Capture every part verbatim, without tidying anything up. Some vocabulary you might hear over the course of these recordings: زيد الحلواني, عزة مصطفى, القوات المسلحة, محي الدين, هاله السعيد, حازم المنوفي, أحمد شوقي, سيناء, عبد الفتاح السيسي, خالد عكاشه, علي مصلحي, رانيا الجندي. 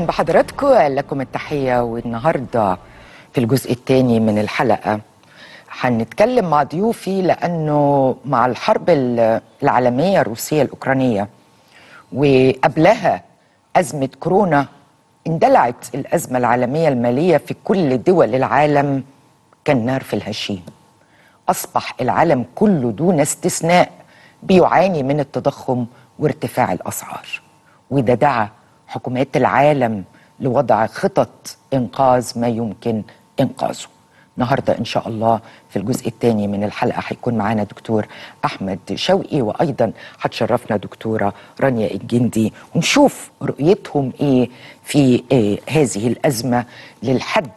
اهلا بحضراتكم، لكم التحيه. والنهارده في الجزء الثاني من الحلقه هنتكلم مع ضيوفي، لانه مع الحرب العالميه الروسيه الاوكرانيه وقبلها ازمه كورونا اندلعت الازمه العالميه الماليه في كل دول العالم كالنار في الهشيم. اصبح العالم كله دون استثناء بيعاني من التضخم وارتفاع الاسعار، وده دعا حكومات العالم لوضع خطط إنقاذ ما يمكن إنقاذه. النهارده إن شاء الله في الجزء الثاني من الحلقة هيكون معانا دكتور أحمد شوقي، وأيضا هتشرفنا دكتورة رانيا الجندي، ونشوف رؤيتهم إيه في إيه هذه الأزمة، للحد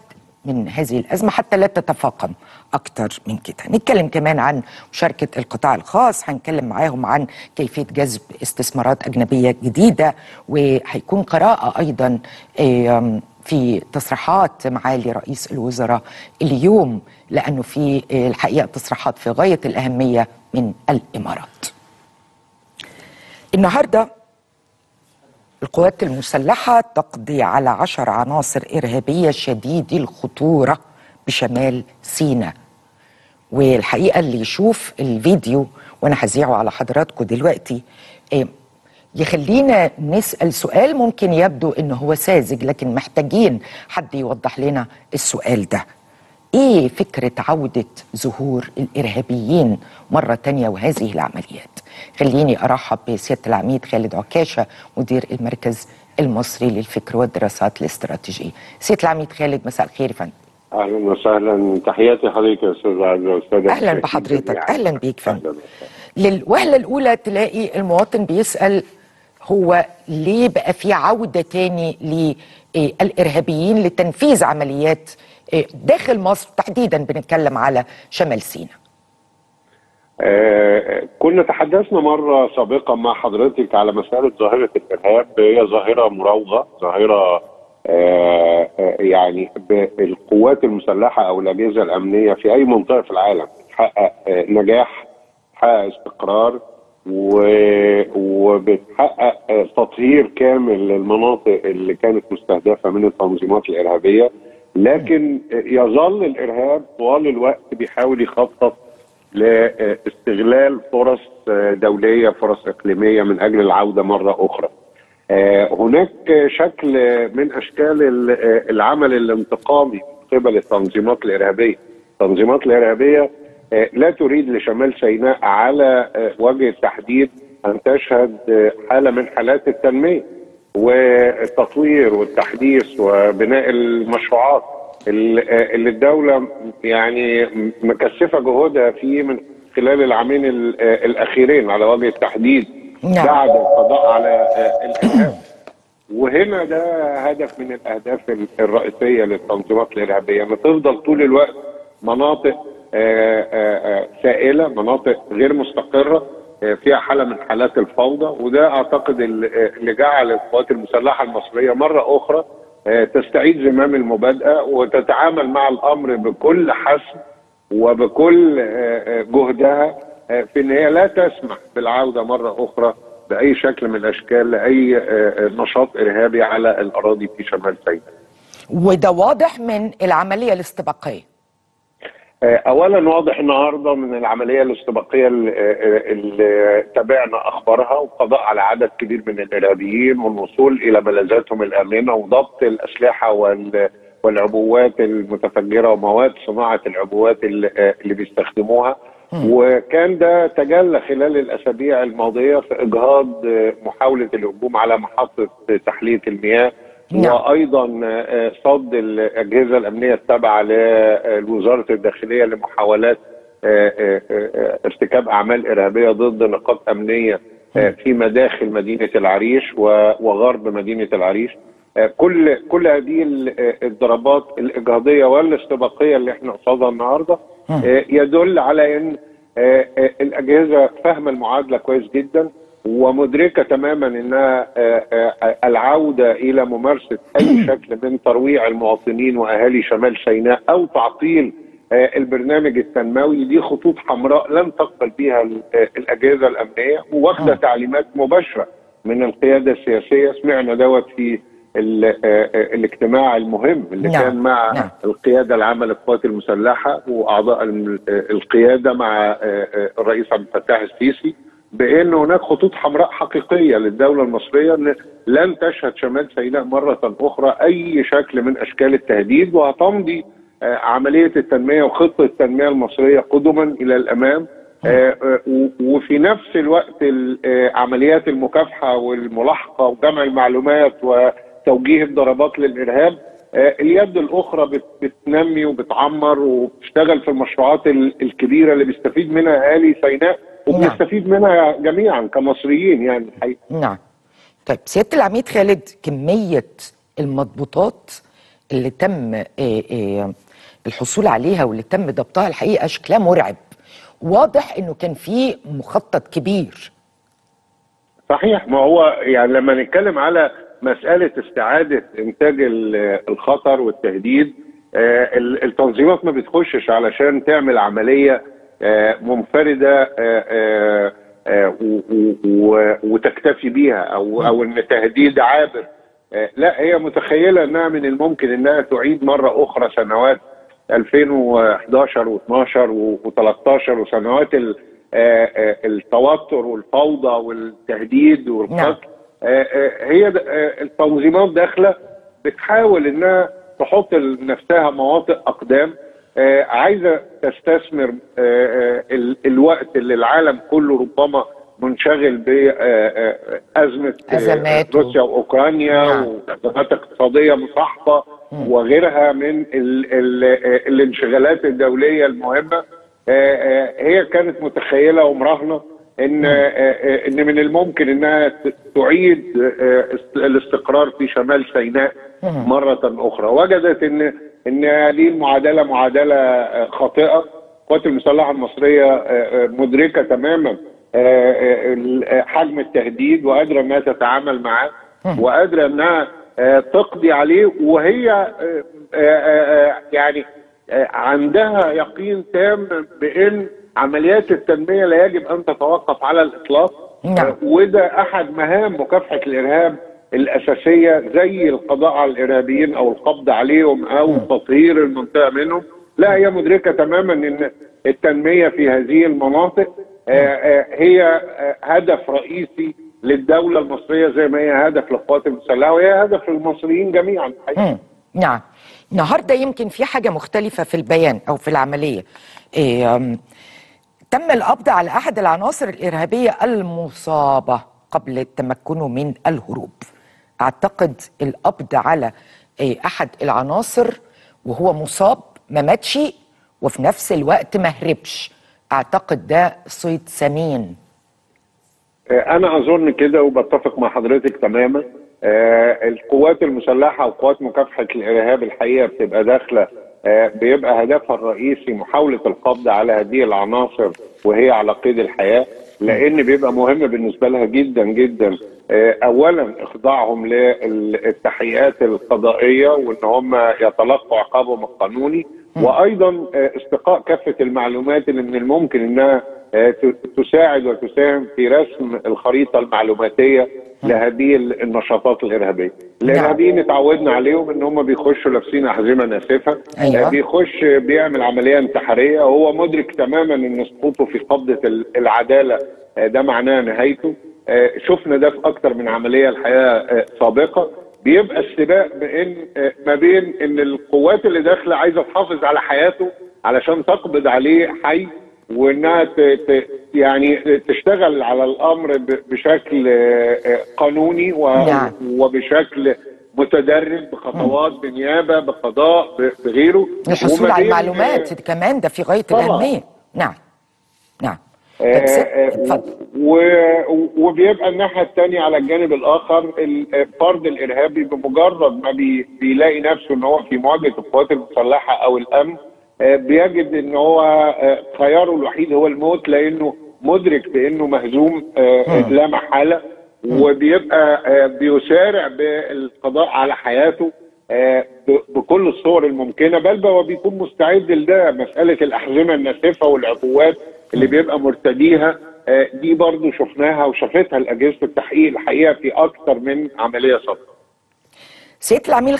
من هذه الأزمة حتى لا تتفاقم أكتر من كده. نتكلم كمان عن مشاركة القطاع الخاص، هنتكلم معاهم عن كيفية جذب استثمارات أجنبية جديدة، وهيكون قراءة أيضا في تصريحات معالي رئيس الوزراء اليوم، لأنه في الحقيقة تصريحات في غاية الأهمية من الإمارات. النهاردة القوات المسلحة تقضي على عشر عناصر إرهابية شديدة الخطورة بشمال سيناء. والحقيقة اللي يشوف الفيديو وأنا هذيعه على حضراتكم دلوقتي يخلينا نسأل سؤال ممكن يبدو إن هو ساذج، لكن محتاجين حد يوضح لنا السؤال ده. إيه فكرة عودة ظهور الإرهابيين مرة تانية وهذه العمليات؟ خليني أرحب بسيادة العميد خالد عكاشه، مدير المركز المصري للفكر والدراسات الاستراتيجية. سيادة العميد خالد، مساء الخير يا فندم. أهلا وسهلا، تحياتي لحضرتك يا أستاذ عزة وأستاذ. أهلا بحضرتك، أهلا بيك فندم. للوهلة الأولى تلاقي المواطن بيسأل هو ليه بقى في عودة تاني للإرهابيين لتنفيذ عمليات داخل مصر، تحديدا بنتكلم على شمال سيناء. آه كنا تحدثنا مره سابقا مع حضرتك على مساله ظاهره الارهاب. هي ظاهره مراوغه، ظاهره آه يعني بالقوات المسلحه او الاجهزه الامنيه في اي منطقه في العالم تحقق آه نجاح، تحقق استقرار، وبتحقق آه تطهير كامل للمناطق اللي كانت مستهدفه من التنظيمات الارهابيه. لكن يظل الارهاب طوال الوقت بيحاول يخطط لاستغلال فرص دوليه، فرص اقليميه، من اجل العوده مره اخرى. هناك شكل من اشكال العمل الانتقامي من قبل التنظيمات الارهابيه. التنظيمات الارهابيه لا تريد لشمال سيناء على وجه التحديد ان تشهد حاله من حالات التنميه والتطوير والتحديث وبناء المشروعات اللي الدولة يعني مكثفة جهودها فيه من خلال العامين الأخيرين على وجه التحديد بعد القضاء على الإرهاب. وهنا ده هدف من الأهداف الرئيسية للتنظيمات الإرهابية، أن تفضل طول الوقت مناطق سائلة، مناطق غير مستقرة، فيها حالة من حالات الفوضى. وده أعتقد اللي جعل القوات المسلحة المصرية مرة أخرى تستعيد زمام المبادئة وتتعامل مع الأمر بكل حسم وبكل جهدها في أن هي لا تسمح بالعودة مرة أخرى بأي شكل من الأشكال لأي نشاط إرهابي على الأراضي في شمال سيناء. وده واضح من العملية الاستباقية. اولا واضح النهارده من العمليه الاستباقيه اللي تابعنا اخبارها، والقضاء على عدد كبير من الارهابيين والوصول الى ملاذاتهم الامنه وضبط الاسلحه والعبوات المتفجره ومواد صناعه العبوات اللي بيستخدموها. وكان ده تجلى خلال الاسابيع الماضيه في اجهاض محاوله الهجوم على محطه تحليه المياه، وايضا صد الاجهزه الامنيه التابعه لوزاره الداخليه لمحاولات ارتكاب اعمال ارهابيه ضد نقاط امنيه في مداخل مدينه العريش وغرب مدينه العريش. كل كل هذه الضربات الاجهاضيه والاستباقيه اللي احنا قصادها النهارده يدل على ان الاجهزه فاهمه المعادله كويس جدا ومدركه تماما انها العوده الى ممارسه اي شكل من ترويع المواطنين واهالي شمال سيناء او تعطيل البرنامج التنموي دي خطوط حمراء لن تقبل بها الاجهزه الامنيه، واخده تعليمات مباشره من القياده السياسيه. سمعنا دوت في الاجتماع المهم اللي نعم. كان مع نعم. القياده العامه للقوات المسلحه واعضاء القياده مع الرئيس عبد الفتاح السيسي، بان هناك خطوط حمراء حقيقيه للدوله المصريه ان لن تشهد شمال سيناء مره اخرى اي شكل من اشكال التهديد، وهتمضي عمليه التنميه وخطه التنميه المصريه قدما الى الامام. وفي نفس الوقت عمليات المكافحه والملاحقه وجمع المعلومات وتوجيه الضربات للارهاب، اليد الاخرى بتنمي وبتعمر وبتشتغل في المشروعات الكبيره اللي بيستفيد منها اهالي سيناء وبنستفيد منها جميعا كمصريين يعني الحقيقه. نعم. طيب سياده العميد خالد، كميه المضبوطات اللي تم الحصول عليها واللي تم ضبطها الحقيقه شكلها مرعب، واضح انه كان في مخطط كبير. صحيح، ما هو يعني لما نتكلم على مساله استعاده انتاج الخطر والتهديد، التنظيمات ما بتخشش علشان تعمل عمليه منفرده وتكتفي بيها او او ان تهديد عابر، لا هي متخيله انها من الممكن انها تعيد مره اخرى سنوات ألفين وأحد عشر واتناشر وتلتاشر وسنوات التوتر والفوضى والتهديد والقتل. هي التنظيمات داخله بتحاول انها تحط لنفسها مواطئ اقدام، عايزه تستثمر الوقت اللي العالم كله ربما منشغل بأزمة روسيا واوكرانيا وأزمات اقتصاديه مصاحبه وغيرها من ال ال الانشغالات الدوليه المهمه. هي كانت متخيله ومراهنه ان ان من الممكن انها تعيد الاستقرار في شمال سيناء مره اخرى. وجدت ان ان هذه المعادله معادله خاطئه. القوات المسلحه المصريه مدركه تماما حجم التهديد وقادره انها تتعامل معاه وقادره انها تقضي عليه، وهي يعني عندها يقين تام بان عمليات التنميه لا يجب ان تتوقف على الاطلاق. وده احد مهام مكافحه الارهاب الاساسيه، زي القضاء على الارهابيين او القبض عليهم او تطهير المنطقه منهم. لا هي مدركه تماما ان التنميه في هذه المناطق هي هدف رئيسي للدولة المصرية زي ما هي هدف للقوات المسلحة وهي هدف للمصريين جميعا. نعم. النهارده يمكن في حاجة مختلفة في البيان أو في العملية. إيه تم القبض على أحد العناصر الإرهابية المصابة قبل تمكنه من الهروب. أعتقد القبض على إيه أحد العناصر وهو مصاب، ما ماتش وفي نفس الوقت ما هربش. أعتقد ده صيد سمين. أنا أظن كده وبتفق مع حضرتك تماما. القوات المسلحة وقوات مكافحة الإرهاب الحقيقة بتبقى داخلة، بيبقى هدفها الرئيسي محاولة القبض على هذه العناصر وهي على قيد الحياة، لأن بيبقى مهم بالنسبة لها جدا جدا أولا إخضاعهم للتحقيقات القضائية وإن هم يتلقوا عقابهم القانوني، وأيضا استقاء كافة المعلومات اللي من الممكن إنها تساعد وتساهم في رسم الخريطه المعلوماتيه لهذه النشاطات الارهابيه. الارهابيين اتعودنا عليهم ان هم بيخشوا لابسين احزمه ناسفه. أيوة. بيخش بيعمل عمليه انتحاريه، وهو مدرك تماما ان سقوطه في قبضه العداله ده معناه نهايته. شفنا ده في اكثر من عمليه الحقيقه سابقه. بيبقى السباق بين ما بين ان القوات اللي داخله عايزه تحافظ على حياته علشان تقبض عليه حي، وانها يعني تشتغل على الامر بشكل قانوني وبشكل متدرج بخطوات بنيابه بقضاء بغيره، الحصول على المعلومات كمان ده في غايه الاهميه. نعم نعم. وبيبقى الناحيه الثانيه على الجانب الاخر الفرد الارهابي بمجرد ما بيلاقي نفسه ان هو في مواجهه القوات المسلحه او الامن، بيجد ان هو خياره الوحيد هو الموت، لانه مدرك بانه مهزوم لا محاله، وبيبقى بيسارع بالقضاء على حياته بكل الصور الممكنه، بل وبيكون مستعد لده. مساله الاحزمه الناسفه والعقوبات اللي بيبقى مرتديها دي برضه شفناها وشافتها الاجهزه التحقيق الحقيقه في اكثر من عمليه سابقه. سياده العميد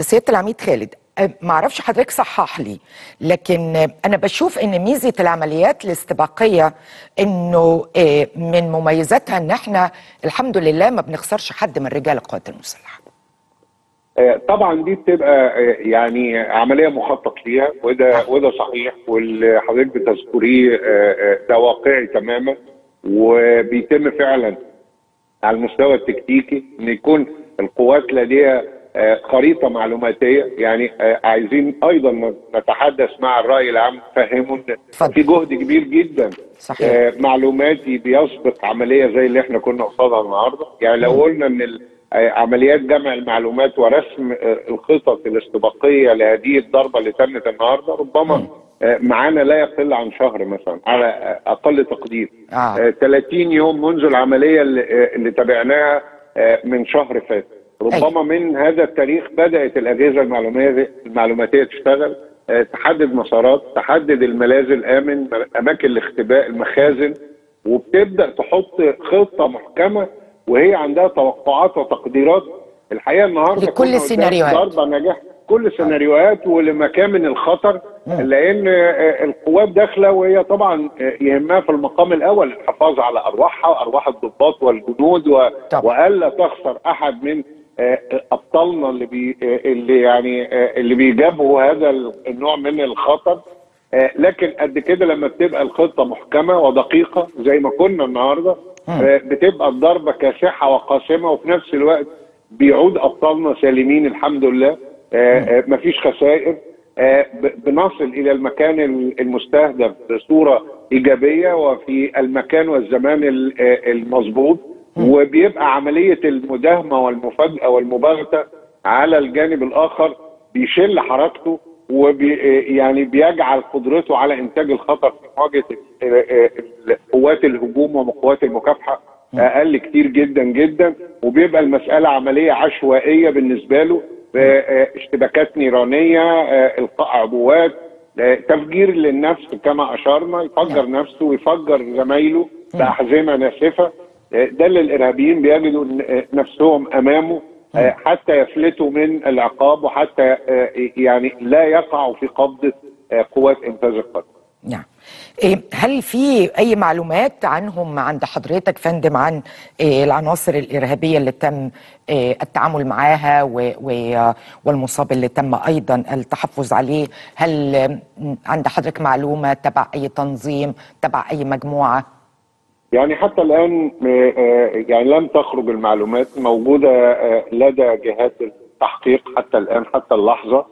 سياده العميد خالد، ما اعرفش حضرتك صحح لي، لكن انا بشوف ان ميزه العمليات الاستباقيه انه من مميزاتها ان احنا الحمد لله ما بنخسرش حد من رجال القوات المسلحه. طبعا دي بتبقى يعني عمليه مخطط ليها، وده وده صحيح، واللي حضرتك بتذكريه ده واقعي تماما، وبيتم فعلا على المستوى التكتيكي ان يكون القوات لديها خريطه معلوماتيه. يعني عايزين ايضا نتحدث مع الراي العام، فهموا في جهد كبير جدا صحيح معلوماتي بيسبق عمليه زي اللي احنا كنا قصادها النهارده. يعني لو قلنا ان عمليات جمع المعلومات ورسم الخطط الاستباقيه لهذه الضربه اللي تمت النهارده ربما معانا لا يقل عن شهر مثلا على اقل تقدير، آه. ثلاثين يوم منذ العمليه اللي تابعناها من شهر فات، ربما من هذا التاريخ بدات الاجهزه المعلوماتيه تشتغل، تحدد مسارات، تحدد الملاذ الامن، اماكن الاختباء، المخازن، وبتبدا تحط خطه محكمه وهي عندها توقعات وتقديرات. الحقيقه النهارده لكل السيناريوهات ضربه نجاح، كل السيناريوهات ولمكامن الخطر، لان القوات داخله وهي طبعا يهمها في المقام الاول الحفاظ على ارواحها وارواح الضباط والجنود، و... والا تخسر احد من ابطالنا اللي بي... اللي يعني اللي بيجابهوا هذا النوع من الخطر. لكن قد كده لما بتبقى الخطه محكمه ودقيقه زي ما كنا النهارده بتبقى الضربه كاسحه وقاسمه، وفي نفس الوقت بيعود ابطالنا سالمين الحمد لله، مفيش خسائر، بنصل الى المكان المستهدف بصوره ايجابيه وفي المكان والزمان المظبوط، وبيبقى عمليه المداهمه والمفاجاه والمباغته على الجانب الاخر بيشل حركته، وبي يعني بيجعل قدرته على انتاج الخطر في مواجهه قوات الهجوم وقوات المكافحه اقل كتير جدا جدا، وبيبقى المساله عمليه عشوائيه بالنسبه له، اشتباكات نيرانيه، القاء عبوات، تفجير للنفس كما اشرنا، يفجر نفسه ويفجر زمايله باحزمه ناسفه. ده اللي الارهابيين بيجدوا نفسهم امامه حتى يفلتوا من العقاب، وحتى يعني لا يقعوا في قبضه قوات انفاذ القانون. نعم. هل في اي معلومات عنهم عند حضرتك فندم عن العناصر الارهابيه اللي تم التعامل معاها والمصاب اللي تم ايضا التحفظ عليه؟ هل عند حضرتك معلومه تبع اي تنظيم، تبع اي مجموعه؟ يعني حتى الآن يعني لم تخرج المعلومات، موجودة لدى جهات التحقيق حتى الآن حتى اللحظة،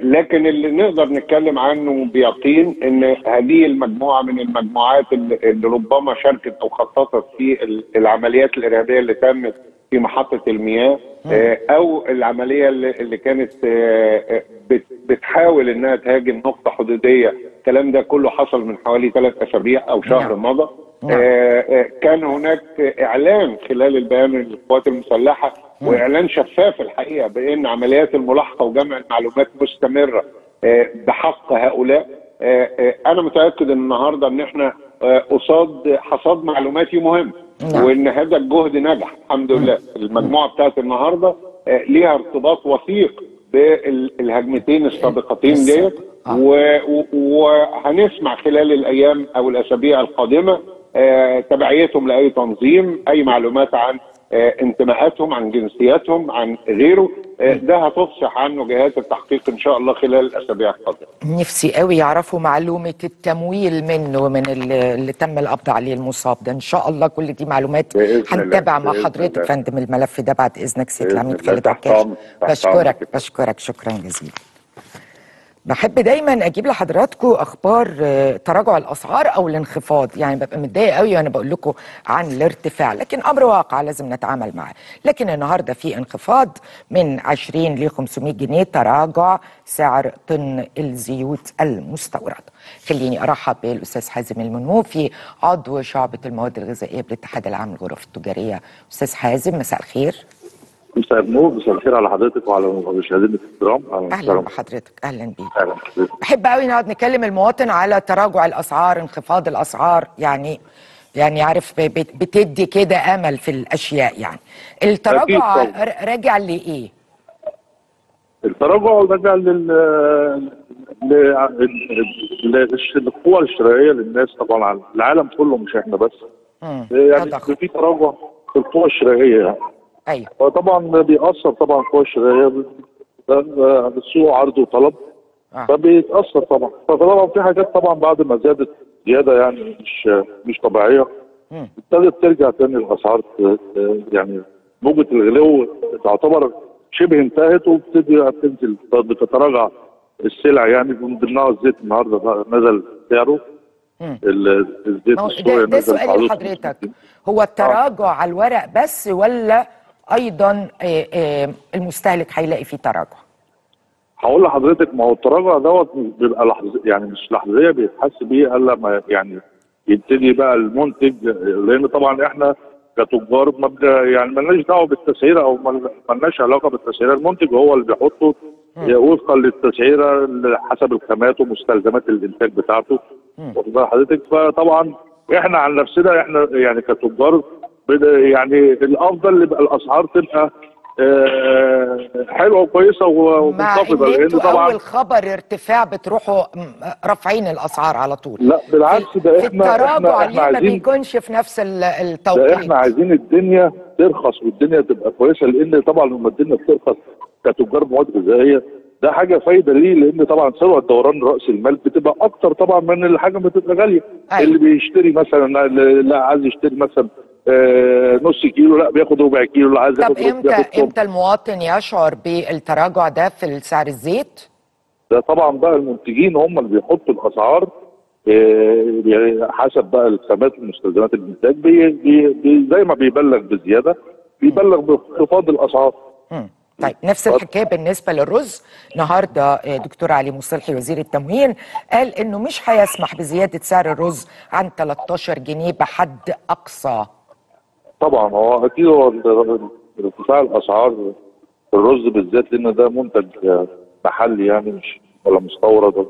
لكن اللي نقدر نتكلم عنه بيقين إن هذه المجموعة من المجموعات اللي ربما شاركت أو خططت في العمليات الإرهابية اللي تمت في محطة المياه، أو العملية اللي كانت بتحاول إنها تهاجم نقطة حدودية، الكلام ده كله حصل من حوالي ثلاث أسابيع أو شهر مضى. كان هناك إعلان خلال البيان للقوات المسلحة، وإعلان شفاف الحقيقة بأن عمليات الملاحقة وجمع المعلومات مستمرة بحق هؤلاء. أنا متأكد إن النهاردة إن إحنا قصاد حصاد معلوماتي مهم، وإن هذا الجهد نجح الحمد لله. المجموعة بتاعت النهاردة ليها ارتباط وثيق بالهجمتين السابقتين ديت، وهنسمع خلال الأيام أو الأسابيع القادمة تبعيتهم لاي تنظيم، اي معلومات عن انتماءاتهم، عن جنسياتهم، عن غيره، ده هتفصح عنه جهات التحقيق ان شاء الله خلال الاسابيع القادمه. نفسي قوي يعرفوا معلومه التمويل منه، من اللي تم القبض عليه المصاب ده، ان شاء الله كل دي معلومات هنتابع مع حضرتك فندم الملف ده بعد اذنك سياده العميد خالد عكاشه. بشكرك بشكرك شكرا جزيلا. بحب دايما اجيب لحضراتكم اخبار تراجع الاسعار او الانخفاض، يعني ببقى متضايقه قوي وانا بقول لكم عن الارتفاع، لكن امر واقع لازم نتعامل معاه. لكن النهارده في انخفاض من عشرين ل خمسمائة جنيه تراجع سعر طن الزيوت المستورده. خليني ارحب بالاستاذ حازم المنوفي عضو شعبه المواد الغذائيه بالاتحاد العام للغرف التجاريه. استاذ حازم مساء الخير. مساء النور، مساء الخير على حضرتك وعلى مشاهدينا الكرام. اهلا بحضرتك، اهلا بيك. اهلا بحضرتك. بحب قوي نقعد نكلم المواطن على تراجع الاسعار، انخفاض الاسعار، يعني يعني عارف بتدي كده امل في الاشياء. يعني التراجع راجع لايه؟ التراجع والرجع لل للقوى الشرائيه للناس طبعا على العالم كله مش احنا بس. امم يعني في تراجع في القوى الشرائيه يعني. ايوه. فطبعا بيأثر طبعا القوى الشرائيه بالسوق عرض وطلب. آه. فبيتأثر طبعا، فطبعا في حاجات طبعا بعد ما زادت زياده يعني مش مش طبيعيه. امم ابتدت ترجع تاني الاسعار، يعني موجه الغلو تعتبر شبه انتهت وبتبدا تنزل بتتراجع السلع، يعني من ضمنها الزيت النهارده نزل سعره. الزيت السوري نزل. ده سؤال لحضرتك، هو التراجع آه. على الورق بس ولا ايضا آآ آآ المستهلك هيلاقي فيه تراجع؟ هقول لحضرتك، ما هو التراجع دوت بيبقى لحظي، يعني مش لحظيه بيتحس بيه الا ما يعني يبتدي بقى المنتج، لان طبعا احنا كتجار يعني مالناش دعوه بالتسعيره او مالناش علاقه بالتسعيره، المنتج هو اللي بيحطه وفقا للتسعيره حسب الخامات ومستلزمات الانتاج بتاعته. واخد بال حضرتك؟ فطبعا احنا عن نفسنا احنا يعني كتجار يعني الافضل يبقى الاسعار تبقى آه حلوه وكويسه ومنخفضه، لان طبعا اول خبر ارتفاع بتروحوا رافعين الاسعار على طول. لا بالعكس، ده احنا التراجع اللي ما بيكونش في نفس التوقيت، احنا عايزين الدنيا ترخص والدنيا تبقى كويسه، لان طبعا لما الدنيا بترخص كتجار مواد غذائيه ده حاجه فايده ليه، لان طبعا سرعه دوران راس المال بتبقى اكتر طبعا من الحاجه ما بتبقى غاليه. أيوة. اللي بيشتري مثلا، لا عايز يشتري مثلا آه نص كيلو، لا بياخد ربع كيلو، لا عايز ياخد. طب امتى امتى المواطن يشعر بالتراجع ده في سعر الزيت؟ ده طبعا بقى المنتجين هم اللي بيحطوا الاسعار آه حسب بقى الخامات والمستلزمات الانتاج، بي بي بي زي ما بيبلغ بزياده بيبلغ بانخفاض الاسعار. امم طيب نفس الحكايه بالنسبه للرز، النهارده دكتور علي مصلحي وزير التموين قال انه مش هيسمح بزياده سعر الرز عن تلتاشر جنيه بحد اقصى. طبعا هو اكيد هو ارتفاع الاسعار في الرز بالذات، لان ده منتج محلي يعني مش ولا مستورد،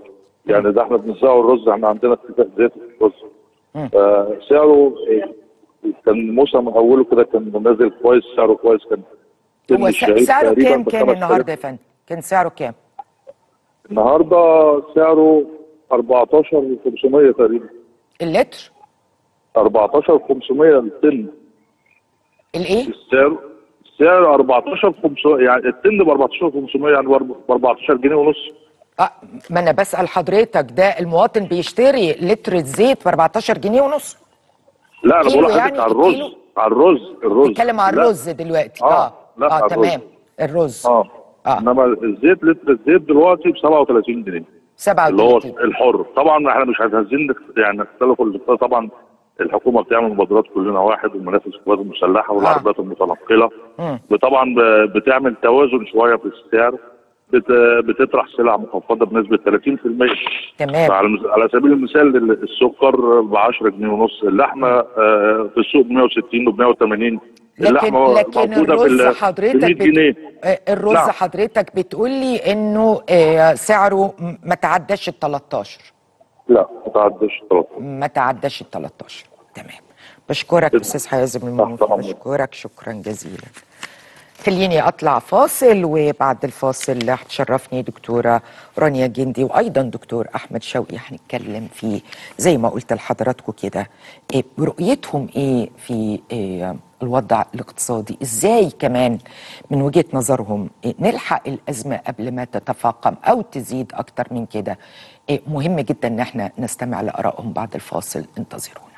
يعني ده احنا بنزرعه الرز، احنا عندنا اتفاق زيت في الرز. فسعره كان موسم اوله كده كان نازل كويس، سعره كويس كان. هو سعره كام كان النهارده يا فندم؟ كان سعره كام؟ النهارده سعره اربعتاشر وخمسمية تقريبا. اللتر؟ اربعتاشر وخمسمية الطن. الايه؟ السعر السعر اربعتاشر وخمسمية يعني الطن ب اربعتاشر وخمسمية يعني ب اربعتاشر جنيه ونص. اه ما انا بسأل حضرتك، ده المواطن بيشتري لتر الزيت ب اربعتاشر جنيه ونص. لا انا بقول لحضرتك يعني على الرز، على الرز الرز بتكلم على الرز دلوقتي. اه, آه. لا اه تمام الرز. اه اه انما الزيت لتر الزيت دلوقتي ب سبعة وتلاتين جنيه. سبعة وتلاتين اللي هو الحر، طبعا احنا مش هنهزين يعني نختلفوا، طبعا الحكومه بتعمل مبادرات كلنا واحد والمنافس القوات المسلحه والعربيات آه. المتنقله، وطبعا بتعمل توازن شويه في السعر، بت... بتطرح سلع مخفضه بنسبه ثلاثين في المية. تمام. على سبيل المثال السكر ب عشرة جنيه ونص، اللحمه آه في السوق ب مية وستين وب مية وتمانين. لكن لكن الرز حضرتك بت... الرز لا. حضرتك بتقول لي انه سعره ما تعداش ال تلتاشر. لا ما تعداش ال تلتاشر، ما تعداش ال تلتاشر. تمام، بشكرك استاذ حازم المنوفي، بشكرك شكرا جزيلا. خليني اطلع فاصل، وبعد الفاصل هتشرفني دكتوره رانيا الجندي وايضا دكتور احمد شوقي، هنتكلم في زي ما قلت لحضراتكم كده برؤيتهم ايه في إيه الوضع الاقتصادي، ازاي كمان من وجهة نظرهم نلحق الأزمة قبل ما تتفاقم أو تزيد أكتر من كده. مهم جدا إن احنا نستمع لآرائهم بعد الفاصل، انتظرونا.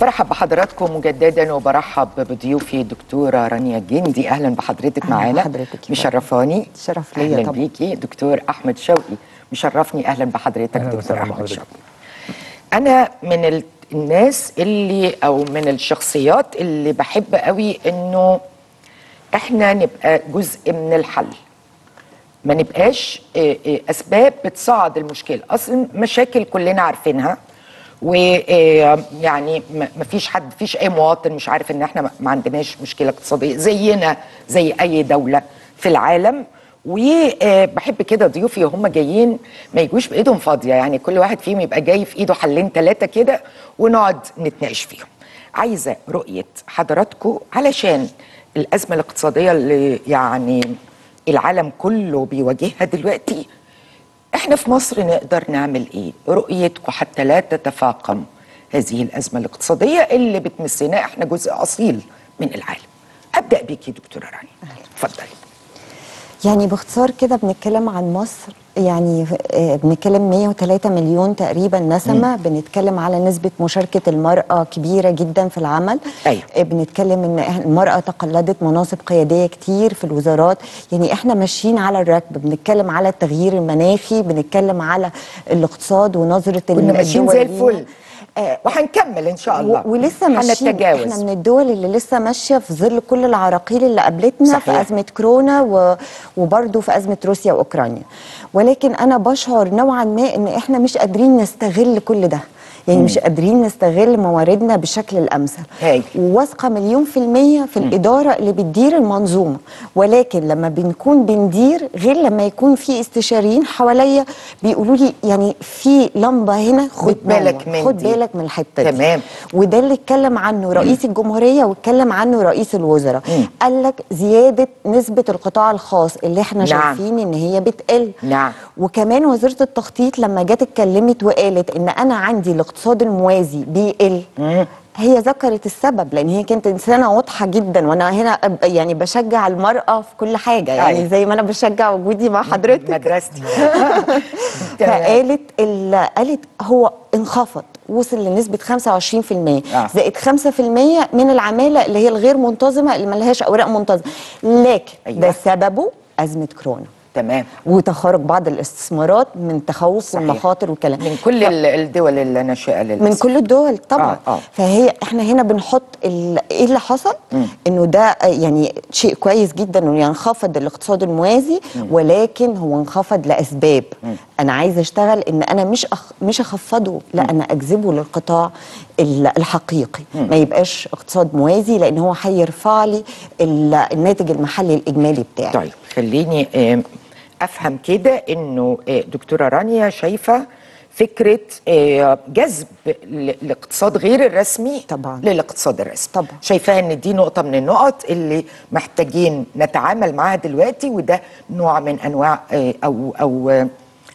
برحب بحضراتكم مجددا وبرحب بضيوفي دكتوره رانيا الجندي، اهلا بحضرتك أهلا معانا. حضرتك مشرفاني. شرف ليا طبعا. اهلا بيكي دكتور احمد شوقي، مشرفني. اهلا بحضرتك أهلا دكتور احمد شوقي. انا من الناس اللي او من الشخصيات اللي بحب قوي انه احنا نبقى جزء من الحل، ما نبقاش اسباب بتصعد المشكله، اصلا مشاكل كلنا عارفينها، ويعني مفيش حد فيش اي مواطن مش عارف ان احنا ما عندناش مشكله اقتصاديه زينا زي اي دوله في العالم. وبحب كده ضيوفي هم جايين ما يجوش بايدهم فاضيه، يعني كل واحد فيهم يبقى جاي في ايده حلين ثلاثه كده ونقعد نتناقش فيهم. عايزه رؤيه حضراتكم علشان الازمه الاقتصاديه اللي يعني العالم كله بيواجهها دلوقتي، احنا في مصر نقدر نعمل ايه؟ رؤيتكم حتى لا تتفاقم هذه الازمه الاقتصاديه اللي بتمسنا احنا جزء اصيل من العالم. ابدا بيكي دكتوره رانيا، اتفضلي. يعني باختصار كده بنتكلم عن مصر، يعني بنتكلم مئة وثلاثة مليون تقريبا نسمه، بنتكلم على نسبه مشاركه المراه كبيره جدا في العمل. أيوة. بنتكلم ان المراه تقلدت مناصب قياديه كتير في الوزارات، يعني احنا ماشيين على الركب، بنتكلم على التغيير المناخي، بنتكلم على الاقتصاد ونظره الدول. كنا ماشيين زي الفل وهنكمل ان شاء الله، ولسه ماشيين. احنا من الدول اللي لسه ماشيه في ظل كل العراقيل اللي قابلتنا. صحيح. في ازمه كورونا و... وبرده في ازمه روسيا واوكرانيا، ولكن انا بشعر نوعا ما ان احنا مش قادرين نستغل كل ده، يعني مم. مش قادرين نستغل مواردنا بالشكل الامثل، وواثقه مليون في الميه في مم. الاداره اللي بتدير المنظومه، ولكن لما بنكون بندير غير لما يكون في استشاريين حواليا بيقولوا لي يعني في لمبه هنا، خد بالك من خد بالك من الحته دي. تمام. وده اللي اتكلم عنه رئيس مم. الجمهوريه واتكلم عنه رئيس الوزراء، قال لك زياده نسبه القطاع الخاص اللي احنا نعم. شايفين ان هي بتقل. نعم. وكمان وزاره التخطيط لما جت اتكلمت وقالت ان انا عندي الاقتصاد الموازي بيقل، هي ذكرت السبب لان هي كانت انسانه واضحه جدا، وانا هنا يعني بشجع المراه في كل حاجه، يعني زي ما انا بشجع وجودي مع حضرتك مدرستي. فقالت قالت هو انخفض، وصل لنسبه خمسة وعشرين في المية آه. زائد خمسة في المية من العماله اللي هي الغير منتظمه اللي ما لهاش اوراق منتظمه، لكن أيوة. ده سببه ازمه كورونا. تمام. وتخارج بعض الاستثمارات من تخوف المخاطر والكلام من كل ف... الدول اللي نشأ للأسف من كل الدول طبعا. آه آه. فهي احنا هنا بنحط ال... ايه اللي حصل، م. انه ده يعني شيء كويس جدا انه ينخفض الاقتصاد الموازي، م. ولكن هو انخفض لاسباب. م. انا عايزه اشتغل ان انا مش أخ... مش اخفضه، لا م. انا اجذبه للقطاع الحقيقي، م. ما يبقاش اقتصاد موازي لان هو هيرفع لي ال... الناتج المحلي الاجمالي بتاعي. طيب خليني اه... أفهم كده إنه دكتورة رانيا شايفة فكرة جذب الاقتصاد غير الرسمي طبعا للاقتصاد الرسمي، طبعا شايفاها إن دي نقطة من النقط اللي محتاجين نتعامل معها دلوقتي، وده نوع من أنواع أو أو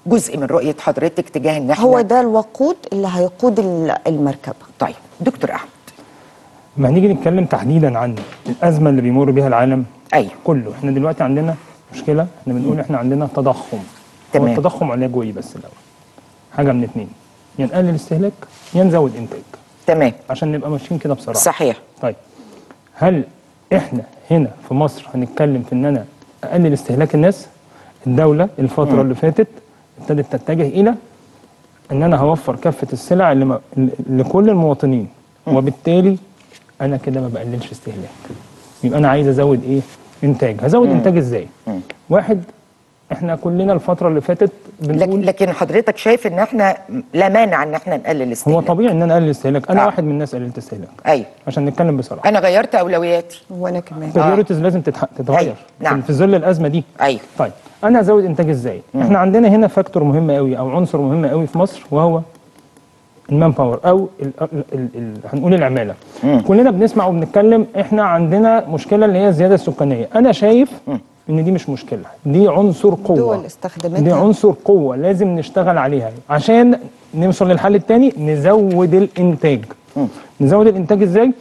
جزء من رؤية حضرتك تجاه إن احنا هو ده الوقود اللي هيقود المركبة. طيب دكتور أحمد، ما هنيجي نتكلم تحديدا عن الأزمة اللي بيمر بيها العالم أيوه كله، احنا دلوقتي عندنا مشكلة، احنا بنقول احنا عندنا تضخم. تمام. التضخم علاجه ايه بس الاول؟ حاجة من اتنين، يا نقلل الاستهلاك يا نزود انتاج. تمام. عشان نبقى ماشيين كده بصراحة. صحيح. طيب هل احنا هنا في مصر هنتكلم في ان انا اقلل استهلاك الناس؟ الدولة الفترة م. اللي فاتت ابتدت تتجه الى ان انا هوفر كافة السلع اللي ما... لكل المواطنين، م. وبالتالي انا كده ما بقللش استهلاك. يبقى انا عايز ازود ايه؟ انتاج. هزود مم. انتاج ازاي؟ مم. واحد، احنا كلنا الفتره اللي فاتت بنقول، لكن حضرتك شايف ان احنا لا مانع ان احنا نقلل الاستهلاك. هو طبيعي ان انا اقلل الاستهلاك، انا آه. واحد من الناس قللت استهلاك. ايوه عشان نتكلم بصراحه، انا غيرت اولوياتي. وانا كمان بريوريتيز آه. لازم تتغير. أيوه. نعم. في ظل الازمه دي. ايوه. طيب انا هزود انتاج ازاي؟ مم. احنا عندنا هنا فاكتور مهم قوي او عنصر مهم قوي في مصر، وهو المان باور او ال ال ال ال هنقول العماله. مم. كلنا بنسمع وبنتكلم، احنا عندنا مشكله اللي هي الزياده السكانيه. انا شايف مم. ان دي مش مشكله، دي عنصر قوه، دول استخدمتها دي عنصر قوه لازم نشتغل عليها عشان نوصل للحل الثاني، نزود الانتاج. مم. نزود الانتاج ازاي؟